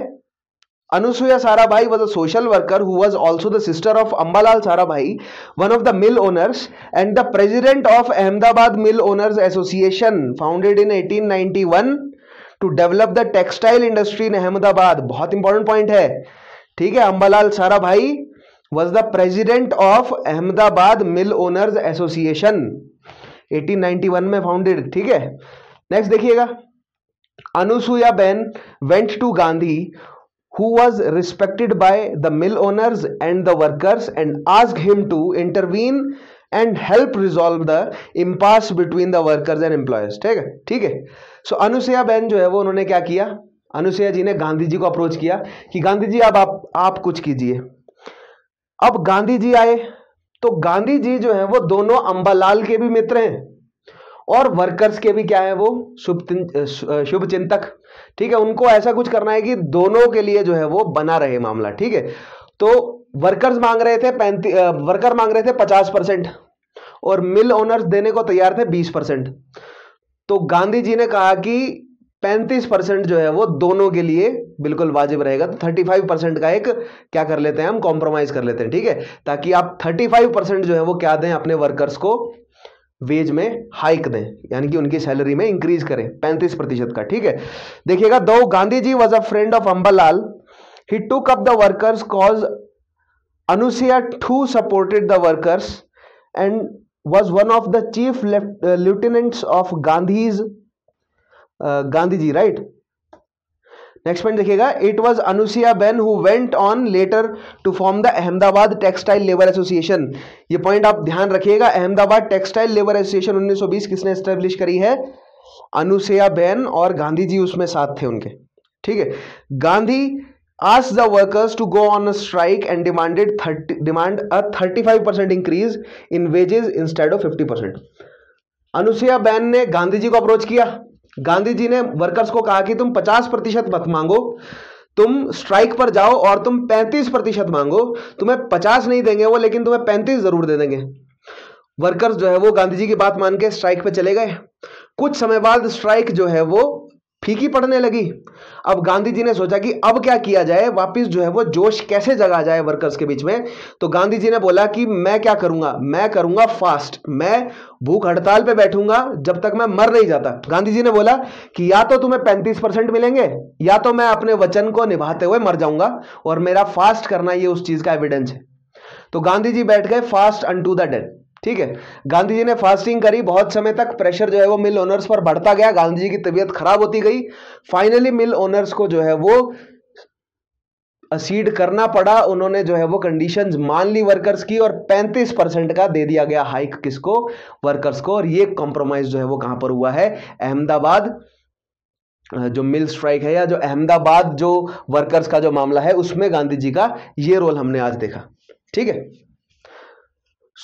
Anusuya Sarabhai was a social worker who was also the sister of Ambalal Sarabhai, one of the mill owners and the president of Ahmedabad Mill Owners Association, founded in 1891 to develop the textile industry in Ahmedabad। बहुत important point है। ठीक है, Ambalal Sarabhai was the president of Ahmedabad Mill Owners Association, 1891 में founded। ठीक है, next देखिएगा। Anusuya Ben went to Gandhi who was respected by the mill owners and the workers and asked him to intervene and help resolve the impasse between the workers and employers। ठीक है। So Anusuya बहन जो है वो उन्होंने क्या किया? अनुसुया जी ने गांधी जी को अप्रोच किया कि गांधी जी अब आप कुछ कीजिए। अब गांधी जी आए तो गांधी जी जो है वो दोनों अंबालाल के भी मित्र हैं और वर्कर्स के भी क्या है वो शुभचिंतक। ठीक है, उनको ऐसा कुछ करना है कि दोनों के लिए जो है वो बना रहे मामला। ठीक है, तो वर्कर्स मांग रहे थे 50% और मिल ओनर्स देने को तैयार थे 20%। तो गांधी जी ने कहा कि 35% जो है वो दोनों के लिए बिल्कुल वाजिब रहेगा। तो 35% का एक क्या कर लेते हैं, हम कॉम्प्रोमाइज कर लेते हैं। ठीक है, ताकि आप 35% जो है वो क्या दें अपने वर्कर्स को, वेज में हाइक दें, यानी कि उनकी सैलरी में इंक्रीज करें 35% का। ठीक है, देखिएगा। Though Gandhi ji was a friend of Ambalal, he took up the workers cause. Anusuya too supported the workers and was one of the chief lieutenants of Gandhi ji, right. Next point देखिएगा। It was Anusuya ben who went on later to form the Ahmedabad textile labour association. ये point आप ध्यान रखिएगा। Ahmedabad textile labour association 1920 किसने establish करी है? Anusuya Ben, और गांधी जी उसमें साथ थे उनके। ठीक है, Gandhi asked the workers to go on a strike and demand a 35% increase in wages instead of 50%। Anasuya ben ने गांधी जी को अप्रोच किया। गांधी जी ने वर्कर्स को कहा कि तुम 50% मत मांगो, तुम स्ट्राइक पर जाओ और तुम 35% मांगो। तुम्हें 50 नहीं देंगे वो, लेकिन तुम्हें 35 जरूर दे देंगे। वर्कर्स जो है वो गांधी जी की बात मान के स्ट्राइक पे चले गए। कुछ समय बाद स्ट्राइक जो है वो फीकी पड़ने लगी। अब गांधी जी ने सोचा कि अब क्या किया जाए, वापस जो है वो जोश कैसे जगा जाए वर्कर्स के बीच में। तो गांधी जी ने बोला कि मैं क्या करूंगा, मैं करूंगा फास्ट, मैं भूख हड़ताल पे बैठूंगा जब तक मैं मर नहीं जाता। गांधी जी ने बोला कि या तो तुम्हें 35% मिलेंगे या तो मैं अपने वचन को निभाते हुए मर जाऊंगा, और मेरा फास्ट करना ये उस चीज का एविडेंस है। तो गांधी जी बैठ गए फास्ट अनटू द डेथ। ठीक है, गांधी जी ने फास्टिंग करी। बहुत समय तक प्रेशर जो है वो मिल ओनर्स पर बढ़ता गया, गांधी जी की तबीयत खराब होती गई। फाइनली मिल ओनर्स को जो है वो असीड करना पड़ा। उन्होंने जो है वो कंडीशंस मान ली वर्कर्स की, और 35% का दे दिया गया हाइक किसको, वर्कर्स को। और ये कॉम्प्रोमाइज जो है वो कहां पर हुआ है, अहमदाबाद जो मिल स्ट्राइक है या जो अहमदाबाद जो वर्कर्स का जो मामला है उसमें गांधी जी का ये रोल हमने आज देखा। ठीक है,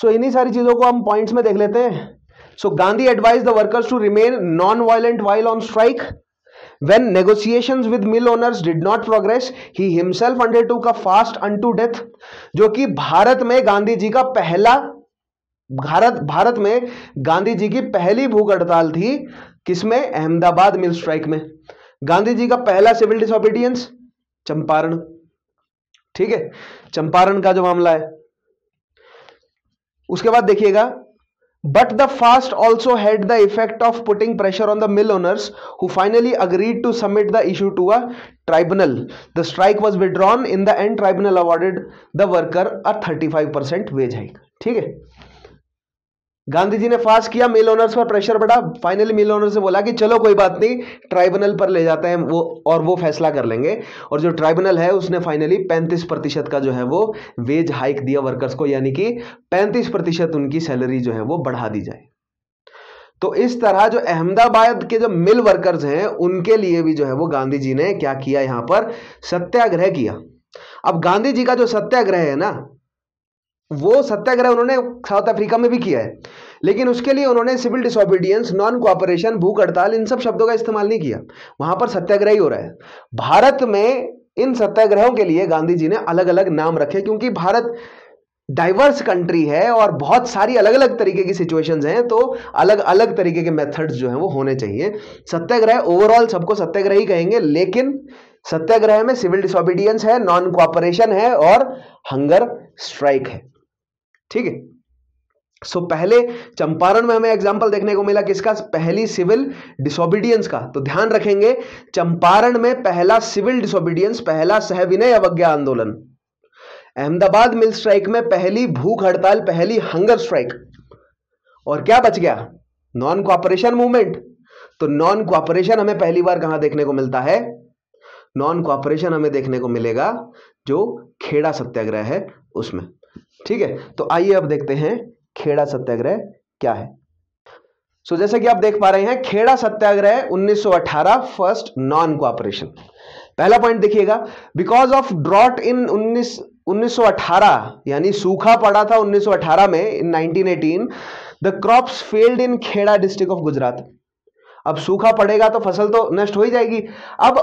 सो इन्हीं सारी चीजों को हम पॉइंट्स में देख लेते हैं। So Gandhi advise the workers to remain non violent while on strike. When negotiations with mill owners did not progress he himself undertook a fast unto death, जो कि भारत में गांधी जी का पहला भारत में गांधी जी की पहली भूख हड़ताल थी। किसमें? अहमदाबाद मिल स्ट्राइक में। गांधी जी का पहला सिविल डिसऑबीडियंस चंपारण। ठीक है, चंपारण का जो मामला है उसके बाद देखिएगा, but the fast also had the effect of putting pressure on the mill owners who finally agreed to submit the issue to a tribunal. The strike was withdrawn in the end, tribunal awarded the worker a 35% wage hike. ठीक है, गांधी जी ने fast किया, mill owners पर pressure बढ़ा, finally mill owners ने बोला कि चलो कोई बात नहीं, ट्राइब्यूनल पर ले जाते हैं वो और वो फैसला कर लेंगे। और जो ट्राइब्यूनल है उसने फाइनली 35% का जो है वो वेज हाइक दिया वर्कर्स को, यानी कि 35% उनकी सैलरी जो है वो बढ़ा दी जाए। तो इस तरह जो अहमदाबाद के जो मिल वर्कर्स हैं उनके लिए भी जो है वो गांधी जी ने क्या किया, यहाँ पर सत्याग्रह किया। अब गांधी जी का जो सत्याग्रह है ना, वो सत्याग्रह उन्होंने साउथ अफ्रीका में भी किया है, लेकिन उसके लिए उन्होंने सिविल डिसऑबीडियंस, नॉन कोऑपरेशन, भूख हड़ताल, इन सब शब्दों का इस्तेमाल नहीं किया। वहां पर सत्याग्रह ही हो रहा है। भारत में इन सत्याग्रहों के लिए गांधी जी ने अलग अलग नाम रखे, क्योंकि भारत डाइवर्स कंट्री है और बहुत सारी अलग अलग तरीके की सिचुएशंस हैं, तो अलग अलग तरीके के मेथड्स जो हैं वो होने चाहिए। सत्याग्रह ओवरऑल सबको सत्याग्रह ही कहेंगे, लेकिन सत्याग्रह में सिविल डिसऑबीडियंस है, नॉन कोऑपरेशन है और हंगर स्ट्राइक है। ठीक है, सो पहले चंपारण में हमें एग्जाम्पल देखने को मिला किसका, पहली सिविल डिसोबीडियंस का। तो ध्यान रखेंगे, चंपारण में पहला सिविल डिसोबीडियंस, पहला सहविनय अवज्ञा आंदोलन। अहमदाबाद मिल स्ट्राइक में पहली भूख हड़ताल, पहली हंगर स्ट्राइक। और क्या बच गया, नॉन कोऑपरेशन मूवमेंट। तो नॉन कोऑपरेशन हमें पहली बार कहां देखने को मिलता है, नॉन कोऑपरेशन हमें देखने को मिलेगा जो खेड़ा सत्याग्रह है उसमें। ठीक है, तो आइए अब देखते हैं खेड़ा सत्याग्रह क्या है। सो जैसे कि आप देख पा रहे हैं, Kheda Satyagraha 1918, first non cooperation. पहला पॉइंट देखिएगा, बिकॉज ऑफ ड्रॉट इन 1918 यानी सूखा पड़ा था 1918 में, in 1918 the crops failed in Kheda district of Gujarat. अब सूखा पड़ेगा तो फसल तो नष्ट हो ही जाएगी। अब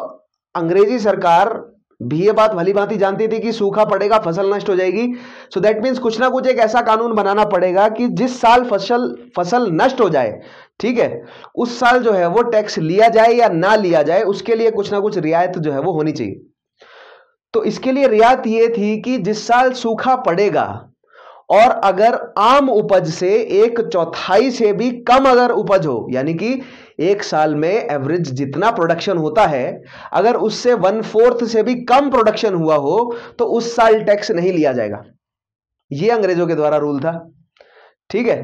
अंग्रेजी सरकार भी ये बात भली भांति जानती थी कि सूखा पड़ेगा फसल नष्ट हो जाएगी। सो दैट मीन्स कुछ ना कुछ एक ऐसा कानून बनाना पड़ेगा कि जिस साल फसल नष्ट हो जाए, ठीक है, उस साल जो है वो टैक्स लिया जाए या ना लिया जाए, उसके लिए कुछ ना कुछ रियायत जो है वो होनी चाहिए। तो इसके लिए रियायत ये थी कि जिस साल सूखा पड़ेगा और अगर आम उपज से 1/4 से भी कम अगर उपज हो, यानी कि एक साल में एवरेज जितना प्रोडक्शन होता है अगर उससे 1/4 से भी कम प्रोडक्शन हुआ हो तो उस साल टैक्स नहीं लिया जाएगा। ये अंग्रेजों के द्वारा रूल था। ठीक है,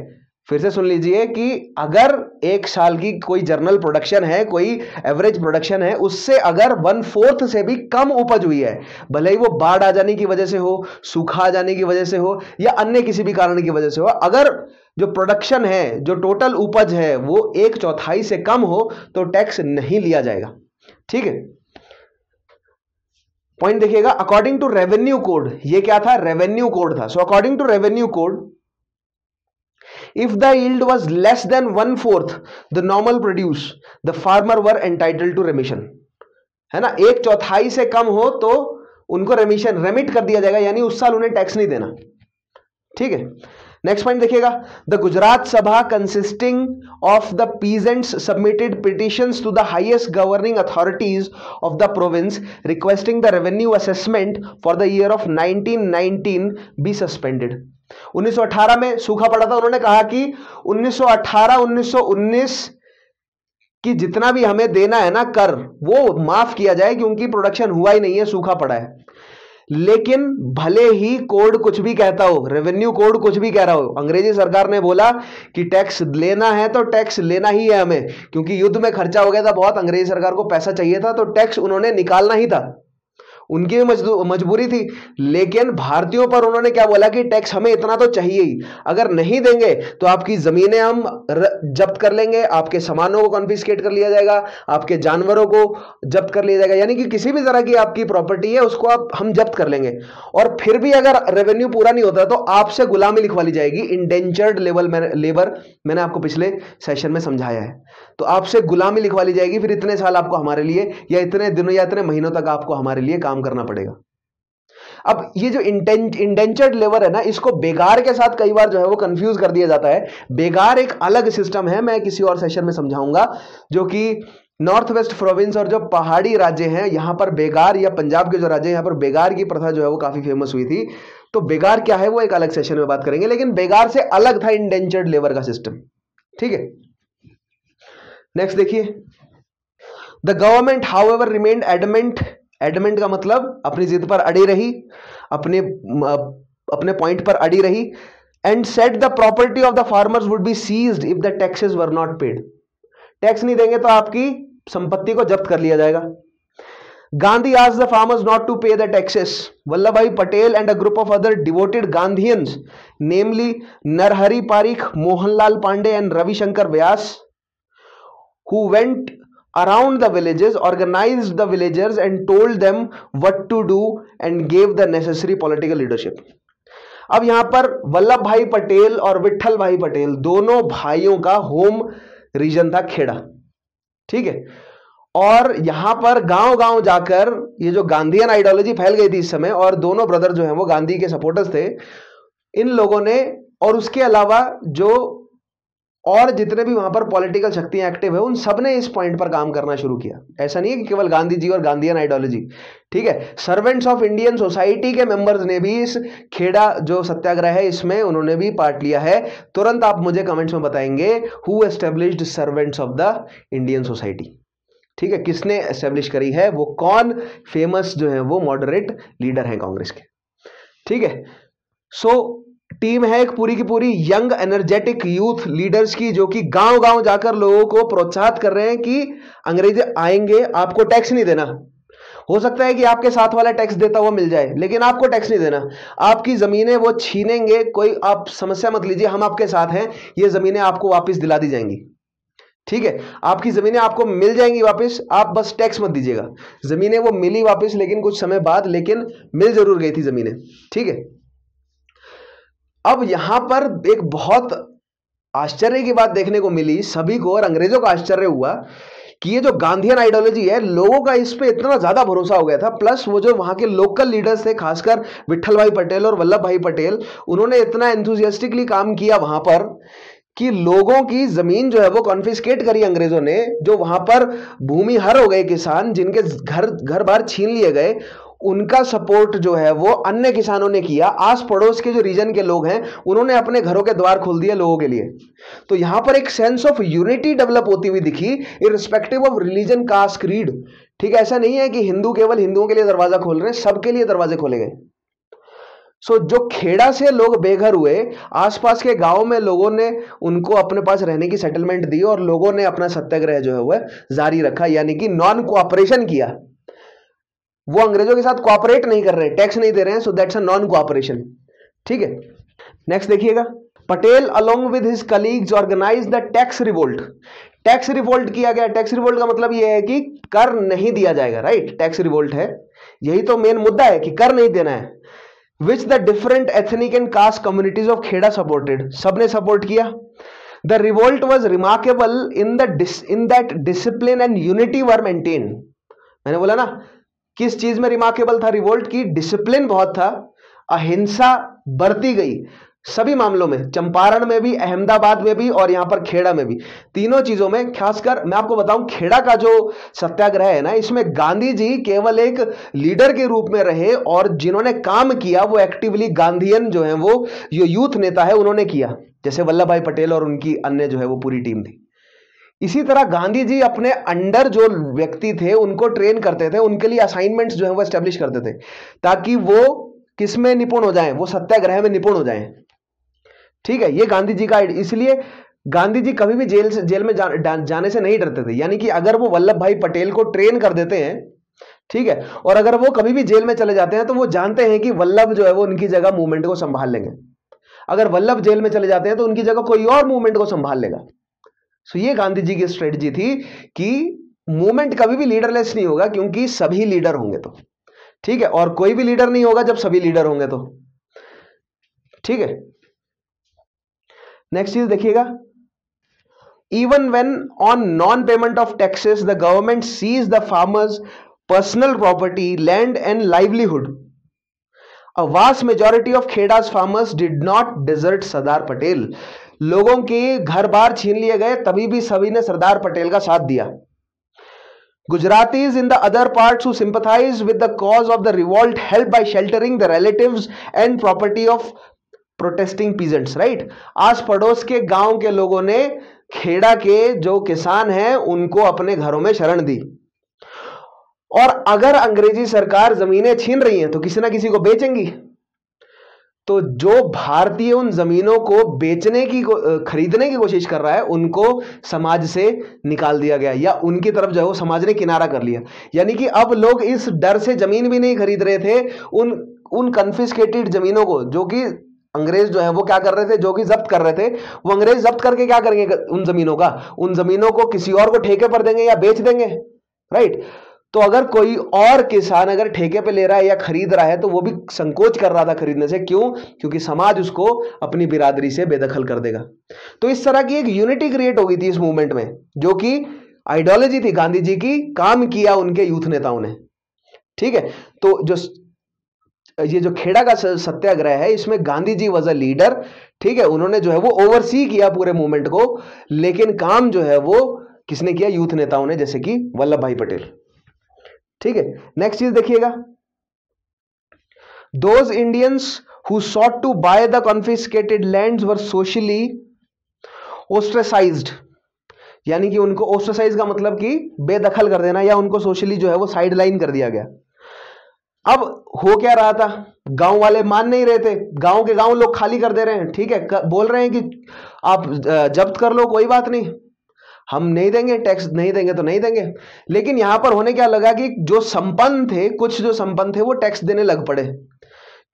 फिर से सुन लीजिए कि अगर एक साल की कोई जर्नल प्रोडक्शन है, कोई एवरेज प्रोडक्शन है, उससे अगर 1/4 से भी कम उपज हुई है, भले ही वो बाढ़ आ जाने की वजह से हो, सूखा आ जाने की वजह से हो या अन्य किसी भी कारण की वजह से हो, अगर जो प्रोडक्शन है, जो टोटल उपज है, वो 1/4 से कम हो तो टैक्स नहीं लिया जाएगा। ठीक है, पॉइंट देखिएगा, अकॉर्डिंग टू रेवेन्यू कोड, ये क्या था, रेवेन्यू कोड था। So according to revenue code If the yield was less than 1/4 the normal produce, the farmer were entitled to remission, है ना, 1/4 से कम हो तो उनको रेमिशन, रेमिट कर दिया जाएगा, यानी उस साल उन्हें टैक्स नहीं देना। ठीक है, नेक्स्ट पॉइंट देखिएगा, the Gujarat Sabha consisting of the peasants submitted petitions to the highest governing authorities of the province requesting the revenue assessment for the year of 1919 be suspended. 1918 में सूखा पड़ा था, उन्होंने कहा कि 1918-1919 कि जितना भी हमें देना है ना कर वो माफ किया जाए क्योंकि प्रोडक्शन हुआ ही नहीं है, सूखा पड़ा है। लेकिन भले ही कोड कुछ भी कहता हो, रेवेन्यू कोड कुछ भी कह रहा हो, अंग्रेजी सरकार ने बोला कि टैक्स लेना है तो टैक्स लेना ही है हमें, क्योंकि युद्ध में खर्चा हो गया था बहुत, अंग्रेजी सरकार को पैसा चाहिए था तो टैक्स उन्होंने निकालना ही था, उनकी भी मजबूरी थी। लेकिन भारतीयों पर उन्होंने क्या बोला कि टैक्स हमें इतना तो चाहिए ही, अगर नहीं देंगे तो आपकी ज़मीनें हम जब्त कर लेंगे, आपके सामानों को कॉन्फिस्केट कर लिया जाएगा, आपके जानवरों को जब्त कर लिया जाएगा, यानी कि किसी भी तरह की आपकी प्रॉपर्टी है उसको आप हम जब्त कर लेंगे। और फिर भी अगर रेवेन्यू पूरा नहीं होता तो आपसे गुलामी लिखवा ली जाएगी, इंडेंचर्ड लेबर मैंने आपको पिछले सेशन में समझाया है, तो आपसे गुलामी लिखवा ली जाएगी, फिर इतने साल आपको हमारे लिए या इतने दिनों या इतने महीनों तक आपको हमारे लिए काम करना पड़ेगा। अब ये जो इंडेंचर्ड लेबर है ना, इसको बेगार के साथ कई बार जो है वो कंफ्यूज कर दिया जाता है। बेगार एक अलग सिस्टम है, मैं किसी और सेशन में समझाऊंगा, जो कि नॉर्थ वेस्ट प्रोविंस और जो पहाड़ी राज्य हैं यहाँ पर बेगार, या पंजाब के जो राज्य हैं यहाँ पर बेगार की प्रथा जो है वो काफी फेमस हुई थी। तो बेगार क्या है वो एक अलग सेशन में बात करेंगे, लेकिन बेगार से अलग था इंडेंचर्ड लेबर का सिस्टम, ठीक है। नेक्स्ट देखिए, the government however remained adamant, adamant का मतलब अपनी जिद पर अड़ी रही, अपने पॉइंट पर अड़ी रही, and set the property of the farmers would be seized if the taxes were not paid, tax नहीं देंगे तो आपकी संपत्ति को जब्त कर लिया जाएगा। Gandhi asked the farmers not to pay the taxes. Vallabh भाई Patel and a group of other devoted गांधीयंस namely Narhari Parekh, Mohanlal Pandey and Ravi Shankar Vyas who went around the villages, organized the villagers and told them what to do and gave the necessary political leadership। अब यहाँ पर वल्लभ भाई पटेल और विठल भाई पटेल दोनों भाइयों का होम रीजन था खेड़ा, ठीक है। और यहाँ पर गांव गांव जाकर ये जो गांधीयन आइडियोलॉजी फैल गई थी इस समय, और दोनों ब्रदर जो हैं वो गांधी के सपोर्टर्स थे, इन लोगों ने, और उसके अलावा जो और जितने भी वहां पर पॉलिटिकल शक्तियां एक्टिव है उन सब ने इस पॉइंट पर काम करना शुरू किया। ऐसा नहीं है कि केवल गांधी जी और गांधीयन आइडियोलॉजी, ठीक है। सर्वेंट्स ऑफ इंडियन सोसाइटी के मेंबर्स ने भी इस खेड़ा जो सत्याग्रह है इसमें उन्होंने भी पार्ट लिया है। तुरंत आप मुझे कमेंट्स में बताएंगे who established servants of the Indian society, ठीक है, किसने एस्टेब्लिश करी है, वो कौन फेमस जो है वो मॉडरेट लीडर है कांग्रेस के, ठीक है। सो टीम है एक पूरी की पूरी यंग एनर्जेटिक यूथ लीडर्स की, जो कि गांव गांव जाकर लोगों को प्रोत्साहित कर रहे हैं कि अंग्रेज आएंगे, आपको टैक्स नहीं देना, हो सकता है कि आपके साथ वाला टैक्स देता हुआ मिल जाए लेकिन आपको टैक्स नहीं देना, आपकी जमीनें वो छीनेंगे, कोई आप समस्या मत लीजिए, हम आपके साथ हैं, ये जमीनें आपको वापस दिला दी जाएंगी, ठीक है, आपकी जमीनें आपको मिल जाएंगी वापस, आप बस टैक्स मत दीजिएगा। जमीनें वो मिली वापस लेकिन कुछ समय बाद, लेकिन मिल जरूर गई थी जमीनें, ठीक है। अब यहां पर एक बहुत आश्चर्य की बात देखने को मिली सभी को, और अंग्रेजों का आश्चर्य हुआ कि ये जो गांधीयन आइडियोलॉजी है, लोगों का इस पे इतना ज्यादा भरोसा हो गया था, प्लस वो जो वहां के लोकल लीडर्स थे, खासकर विठल भाई पटेल और वल्लभ भाई पटेल, उन्होंने इतना एंथुजियास्टिकली काम किया वहां पर कि लोगों की जमीन जो है वो कॉन्फिस्केट करी अंग्रेजों ने, जो वहां पर भूमिहर हो गए किसान, जिनके घर बार छीन लिए गए, उनका सपोर्ट जो है वो अन्य किसानों ने किया, आस पड़ोस के जो रीजन के लोग हैं उन्होंने अपने घरों के द्वार खोल दिए लोगों के लिए। तो यहाँ पर एक सेंस ऑफ यूनिटी डेवलप होती हुई दिखी, irrespective of religion, caste, creed, ठीक है। ऐसा नहीं है कि हिंदू केवल हिंदुओं के लिए दरवाजा खोल रहे हैं, सबके लिए दरवाजे खोले गए। सो जो खेड़ा से लोग बेघर हुए, आसपास के गाँव में लोगों ने उनको अपने पास रहने की सेटलमेंट दी, और लोगों ने अपना सत्याग्रह जो है वह जारी रखा, यानी कि नॉन कोऑपरेशन किया, वो अंग्रेजों के साथ कोऑपरेट नहीं कर रहे, टैक्स नहीं दे रहे हैं, so that's a non cooperation, ठीक है। नेक्स्ट देखिएगा, Patel along with his colleagues organise the tax revolt. Tax revolt किया गया, टैक्स रिवोल्ट का मतलब ये है कि कर नहीं दिया जाएगा, राइट, टैक्स रिवोल्ट है, यही तो मेन मुद्दा है कि कर नहीं देना है। Which the different ethnic and caste communities of Kheda supported, सबने सपोर्ट किया। The revolt was remarkable in that discipline and unity were maintain. मैंने बोला ना किस चीज में रिमार्केबल था रिवोल्ट की, डिसिप्लिन बहुत था, अहिंसा बरती गई, सभी मामलों में, चंपारण में भी, अहमदाबाद में भी और यहाँ पर खेड़ा में भी, तीनों चीजों में। खासकर मैं आपको बताऊं, खेड़ा का जो सत्याग्रह है ना, इसमें गांधी जी केवल एक लीडर के रूप में रहे और जिन्होंने काम किया वो एक्टिवली गांधीयन जो है, वो जो यूथ नेता है उन्होंने किया, जैसे वल्लभ भाई पटेल और उनकी अन्य जो है वो पूरी टीम थी। इसी तरह गांधी जी अपने अंडर जो व्यक्ति थे उनको ट्रेन करते थे, उनके लिए असाइनमेंट्स जो है वो एस्टेब्लिश करते थे ताकि वो किस में निपुण हो जाएं, वो सत्याग्रह में निपुण हो जाएं। ठीक है, ये गांधी जी का, इसलिए गांधी जी कभी भी जेल में जाने से नहीं डरते थे। यानी कि अगर वो वल्लभ भाई पटेल को ट्रेन कर देते हैं, ठीक है, और अगर वो कभी भी जेल में चले जाते हैं तो वो जानते हैं कि वल्लभ जो है वो उनकी जगह मूवमेंट को संभाल लेंगे। अगर वल्लभ जेल में चले जाते हैं तो उनकी जगह कोई और मूवमेंट को संभाल लेगा। सो ये गांधी जी की स्ट्रेटजी थी कि मूवमेंट कभी भी लीडरलेस नहीं होगा, क्योंकि सभी लीडर होंगे तो ठीक है, और कोई भी लीडर नहीं होगा जब सभी लीडर होंगे तो। ठीक है, नेक्स्ट चीज देखिएगा, even when on non payment of taxes the government seize the farmers personal property, land and livelihood, a vast majority of Kheda's farmers did not desert Sardar Patel. लोगों के घर बार छीन लिए गए, तभी भी सभी ने सरदार पटेल का साथ दिया। Gujaratis in the other parts who sympathize with the cause of the revolt helped by sheltering the relatives and property of protesting peasants, right? आस पड़ोस के गांव के लोगों ने खेड़ा के जो किसान हैं उनको अपने घरों में शरण दी। और अगर अंग्रेजी सरकार जमीनें छीन रही है तो किसी ना किसी को बेचेंगी, तो जो भारतीय उन जमीनों को बेचने की खरीदने की कोशिश कर रहा है उनको समाज से निकाल दिया गया, या उनकी तरफ जो है वो समाज ने किनारा कर लिया। यानी कि अब लोग इस डर से जमीन भी नहीं खरीद रहे थे, उन कन्फिस्केटेड जमीनों को जो कि अंग्रेज जो है वो क्या कर रहे थे, जो कि जब्त कर रहे थे, वो अंग्रेज जब्त करके क्या करेंगे उन जमीनों को किसी और को ठेके पर देंगे या बेच देंगे, राइट। तो अगर कोई और किसान अगर ठेके पे ले रहा है या खरीद रहा है तो वो भी संकोच कर रहा था खरीदने से, क्यों? क्योंकि समाज उसको अपनी बिरादरी से बेदखल कर देगा। तो इस तरह की एक यूनिटी क्रिएट हो गई थी इस मूवमेंट में, जो कि आइडियोलॉजी थी गांधी जी की, काम किया उनके यूथ नेताओं ने। ठीक है, तो ये जो खेड़ा का सत्याग्रह है, इसमें Gandhi ji was a leader. ठीक है, उन्होंने जो है वो ओवरसी किया पूरे मूवमेंट को, लेकिन काम जो है वो किसने किया? यूथ नेताओं ने, जैसे कि वल्लभ भाई पटेल। ठीक है, नेक्स्ट चीज देखिएगा, those Indians who sought to buy the confiscated lands were socially ostracised. यानी कि उनको ओस्ट्रेसाइज का मतलब कि बेदखल कर देना, या उनको सोशली जो है वो साइडलाइन कर दिया गया। अब हो क्या रहा था, गांव वाले मान नहीं रहे थे, गांव के गांव लोग खाली कर दे रहे हैं। ठीक है, बोल रहे हैं कि आप जब्त कर लो, कोई बात नहीं, हम नहीं देंगे, टैक्स नहीं देंगे तो नहीं देंगे। लेकिन यहां पर होने क्या लगा कि जो संपन्न थे, कुछ जो संपन्न थे वो टैक्स देने लग पड़े।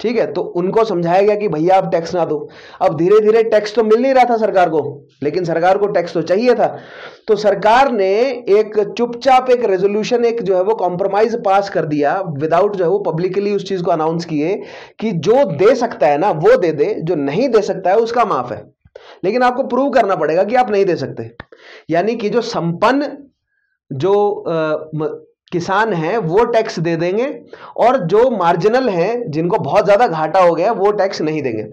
ठीक है, तो उनको समझाया गया कि भैया आप टैक्स ना दो। अब धीरे धीरे टैक्स तो मिल नहीं रहा था सरकार को, लेकिन सरकार को टैक्स तो चाहिए था, तो सरकार ने एक चुपचाप एक रेजोल्यूशन, एक जो है वो कॉम्प्रोमाइज पास कर दिया, विदाउट जो है वो पब्लिकली उस चीज को अनाउंस किए, कि जो दे सकता है ना वो दे दे, जो नहीं दे सकता है उसका माफ है, लेकिन आपको प्रूव करना पड़ेगा कि आप नहीं दे सकते। यानी कि जो संपन्न जो किसान हैं वो टैक्स दे देंगे, और जो मार्जिनल हैं, जिनको बहुत ज्यादा घाटा हो गया, वो टैक्स नहीं देंगे।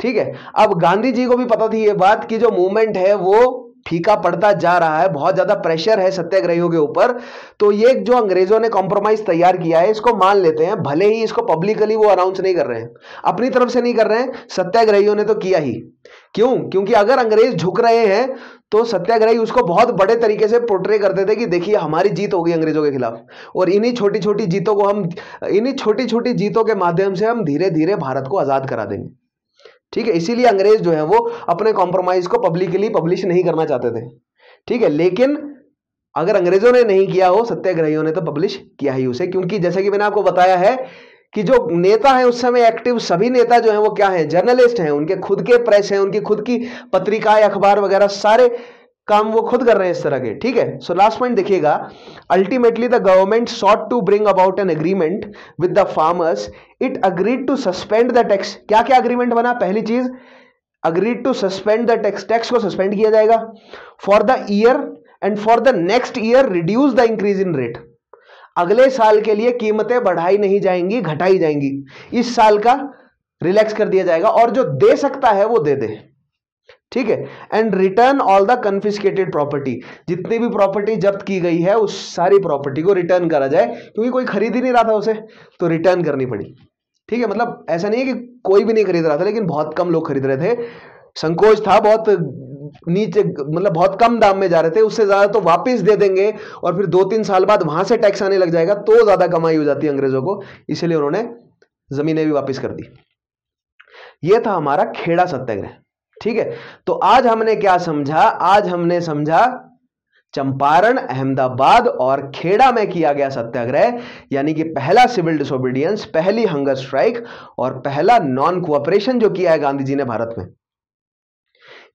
ठीक है, अब गांधी जी को भी पता थी ये बात कि जो मूवमेंट है वो फीका पड़ता जा रहा है, बहुत ज्यादा प्रेशर है सत्याग्रहियों के ऊपर, तो ये जो अंग्रेजों ने कॉम्प्रोमाइज तैयार किया है इसको मान लेते हैं, भले ही इसको पब्लिकली वो अनाउंस नहीं कर रहे हैं, अपनी तरफ से नहीं कर रहे हैं, सत्याग्रहियों ने तो किया ही। क्यों? क्योंकि अगर अंग्रेज झुक रहे हैं तो सत्याग्रही उसको बहुत बड़े तरीके से पोर्ट्रे करते थे कि देखिए हमारी जीत होगी अंग्रेजों के खिलाफ, और इन्हीं छोटी छोटी जीतों के माध्यम से हम धीरे धीरे भारत को आजाद करा देंगे। ठीक है, इसीलिए अंग्रेज जो है वो अपने कॉम्प्रोमाइज को पब्लिकली पब्लिश नहीं करना चाहते थे। ठीक है, लेकिन अगर अंग्रेजों ने नहीं किया हो, सत्याग्रहियों ने तो पब्लिश किया ही उसे, क्योंकि जैसे कि मैंने आपको बताया है कि जो नेता है उस समय एक्टिव, सभी नेता जो है वो क्या है, जर्नलिस्ट हैं, उनके खुद के प्रेस हैं, उनकी खुद की पत्रिकाएं, अखबार वगैरह, सारे काम वो खुद कर रहे हैं इस तरह के। ठीक है, सो लास्ट पॉइंट देखिएगा, ultimately the government sought to bring about an agreement with the farmers, it agreed to suspend the tax. क्या क्या एग्रीमेंट बना? पहली चीज agreed to suspend the tax, tax को सस्पेंड किया जाएगा for the year, and for the next year reduce the increase in rate. अगले साल के लिए कीमतें बढ़ाई नहीं जाएंगी, घटाई जाएंगी। इस साल का रिलैक्स कर दिया जाएगा और जो दे सकता है वो दे दे, ठीक है। And return all the confiscated property, जितनी भी प्रॉपर्टी जब्त की गई है उस सारी प्रॉपर्टी को रिटर्न करा जाए, क्योंकि कोई खरीद ही नहीं रहा था उसे तो रिटर्न करनी पड़ी, ठीक है। मतलब ऐसा नहीं है कि कोई भी नहीं खरीद रहा था, लेकिन बहुत कम लोग खरीद रहे थे, संकोच था, बहुत नीचे मतलब बहुत कम दाम में जा रहे थे, उससे ज्यादा तो वापस दे देंगे और फिर 2-3 साल बाद वहां से टैक्स आने लग जाएगा, तो ज्यादा कमाई हो जाती है अंग्रेजों को, इसीलिए उन्होंने जमीनें भी वापस कर दी। यह था हमारा खेड़ा सत्याग्रह, ठीक है। तो आज हमने क्या समझा, आज हमने समझा चंपारण, अहमदाबाद और खेड़ा में किया गया सत्याग्रह, यानी कि पहला सिविल डिसोबीडियंस, पहली हंगर स्ट्राइक और पहला नॉन कोऑपरेशन जो किया है गांधी जी ने भारत में।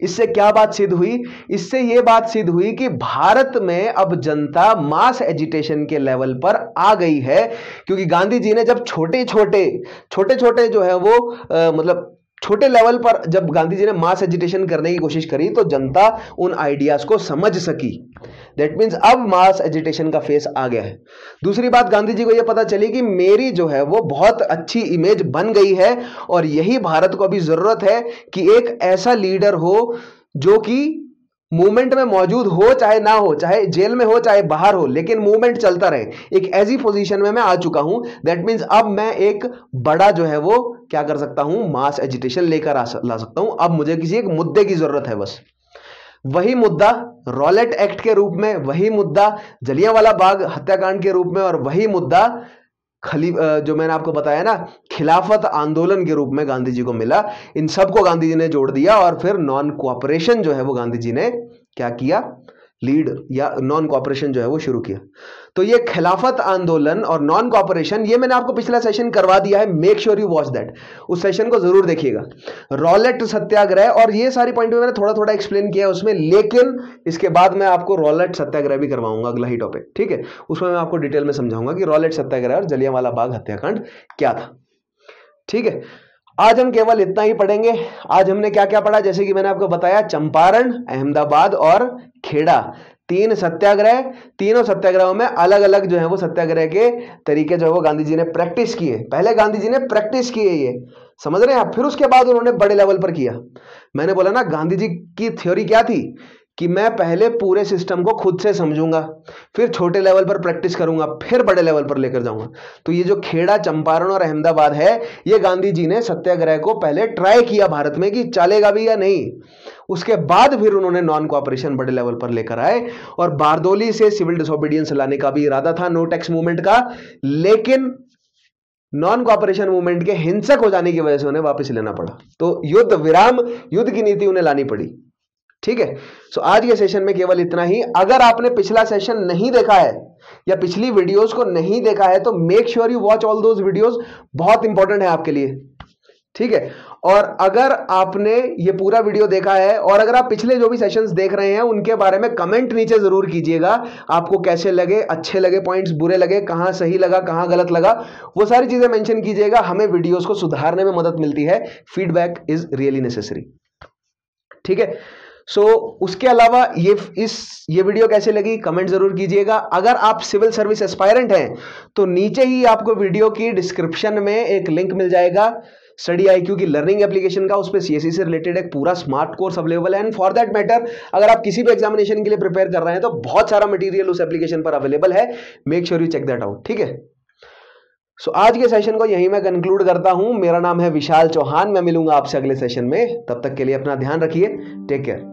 इससे क्या बात सिद्ध हुई, इससे यह बात सिद्ध हुई कि भारत में अब जनता मास एजिटेशन के लेवल पर आ गई है, क्योंकि गांधी जी ने जब छोटे छोटे जो है वो मतलब छोटे लेवल पर जब गांधी जी ने मास एजिटेशन करने की कोशिश करी तो जनता उन आइडियाज को समझ सकी। दैट मीन्स अब मास एजिटेशन का फेस आ गया है। दूसरी बात, गांधी जी को यह पता चली कि मेरी जो है वो बहुत अच्छी इमेज बन गई है और यही भारत को अभी जरूरत है कि एक ऐसा लीडर हो जो कि मूवमेंट में मौजूद हो, चाहे ना हो, चाहे जेल में हो चाहे बाहर हो, लेकिन मूवमेंट चलता रहे। एक ऐसी पोजीशन में मैं आ चुका हूं, दैट मीन्स अब मैं एक बड़ा जो है वो क्या कर सकता हूं, मास एजिटेशन लेकर ला सकता हूं। अब मुझे किसी एक मुद्दे की जरूरत है, बस वही मुद्दा रॉलेट एक्ट के रूप में, वही मुद्दा जलियांवाला बाग हत्याकांड के रूप में और वही मुद्दा जो मैंने आपको बताया ना खिलाफत आंदोलन के रूप में गांधी जी को मिला। इन सबको गांधी जी ने जोड़ दिया और फिर नॉन कोऑपरेशन जो है वो गांधी जी ने क्या किया, लीड या नॉन कोऑपरेशन जो है वो शुरू किया। तो ये खिलाफत आंदोलन और नॉन कोऑपरेशन, ये मैंने आपको पिछला सेशन करवा दिया है, make sure you watch that, उस सेशन को जरूर देखिएगा। रॉलेट सत्याग्रह और ये सारे पॉइंट में मैंने थोड़ा थोड़ा एक्सप्लेन किया है उसमें, लेकिन इसके बाद मैं आपको रॉलेट सत्याग्रह भी करवाऊंगा, अगला ही टॉपिक, ठीक है। उसमें मैं आपको डिटेल में समझाऊंगा कि रॉलेट सत्याग्रह और जलियांवाला बाग हत्याकांड क्या था, ठीक है। आज हम केवल इतना ही पढ़ेंगे। आज हमने क्या क्या पढ़ा, जैसे कि मैंने आपको बताया चंपारण, अहमदाबाद और खेड़ा, 3 सत्याग्रह। तीनों सत्याग्रहों में अलग अलग जो है वो सत्याग्रह के तरीके जो है वो गांधी जी ने प्रैक्टिस किए। पहले गांधी जी ने प्रैक्टिस किए, ये समझ रहे हैं, फिर उसके बाद उन्होंने बड़े लेवल पर किया। मैंने बोला ना गांधी जी की थ्योरी क्या थी कि मैं पहले पूरे सिस्टम को खुद से समझूंगा, फिर छोटे लेवल पर प्रैक्टिस करूंगा, फिर बड़े लेवल पर लेकर जाऊंगा। तो ये जो खेड़ा, चंपारण और अहमदाबाद है, ये गांधी जी ने सत्याग्रह को पहले ट्राई किया भारत में कि चलेगा भी या नहीं, उसके बाद फिर उन्होंने नॉन कोऑपरेशन बड़े लेवल पर लेकर आए। और बारदोली से सिविल डिसोबीडियंस लाने का भी इरादा था, नो टैक्स मूवमेंट का, लेकिन नॉन कोऑपरेशन मूवमेंट के हिंसक हो जाने की वजह से उन्हें वापस लेना पड़ा। तो युद्ध विराम, युद्ध की नीति उन्हें लानी पड़ी, ठीक है। सो आज के सेशन में केवल इतना ही। अगर आपने पिछला सेशन नहीं देखा है या पिछली वीडियोस को नहीं देखा है तो make sure you watch all those videos, बहुत इंपॉर्टेंट है आपके लिए, ठीक है। और अगर आपने ये पूरा वीडियो देखा है और अगर आप पिछले जो भी सेशंस देख रहे हैं उनके बारे में कमेंट नीचे जरूर कीजिएगा, आपको कैसे लगे, अच्छे लगे पॉइंट्स, बुरे लगे, कहाँ सही लगा, कहाँ गलत लगा, वो सारी चीजें मेंशन कीजिएगा। हमें वीडियोस को सुधारने में मदद मिलती है, फीडबैक इज रियली नेसेसरी, ठीक है। उसके अलावा ये वीडियो कैसे लगी कमेंट जरूर कीजिएगा। अगर आप सिविल सर्विस एस्पायरेंट हैं तो नीचे ही आपको वीडियो की डिस्क्रिप्शन में एक लिंक मिल जाएगा स्टडी IQ की लर्निंग एप्लीकेशन का, उस पर CSE से रिलेटेड एक पूरा स्मार्ट कोर्स अवेलेबल है। एंड फॉर दैट मैटर अगर आप किसी भी एग्जामिनेशन के लिए प्रिपेयर कर रहे हैं तो बहुत सारा मटीरियल उस एप्लीकेशन पर अवेलेबल है, make sure you check that out, ठीक है। आज के सेशन को यहीं मैं कंक्लूड करता हूं। मेरा नाम है विशाल चौहान, मैं मिलूंगा आपसे अगले सेशन में, तब तक के लिए अपना ध्यान रखिए, टेक केयर।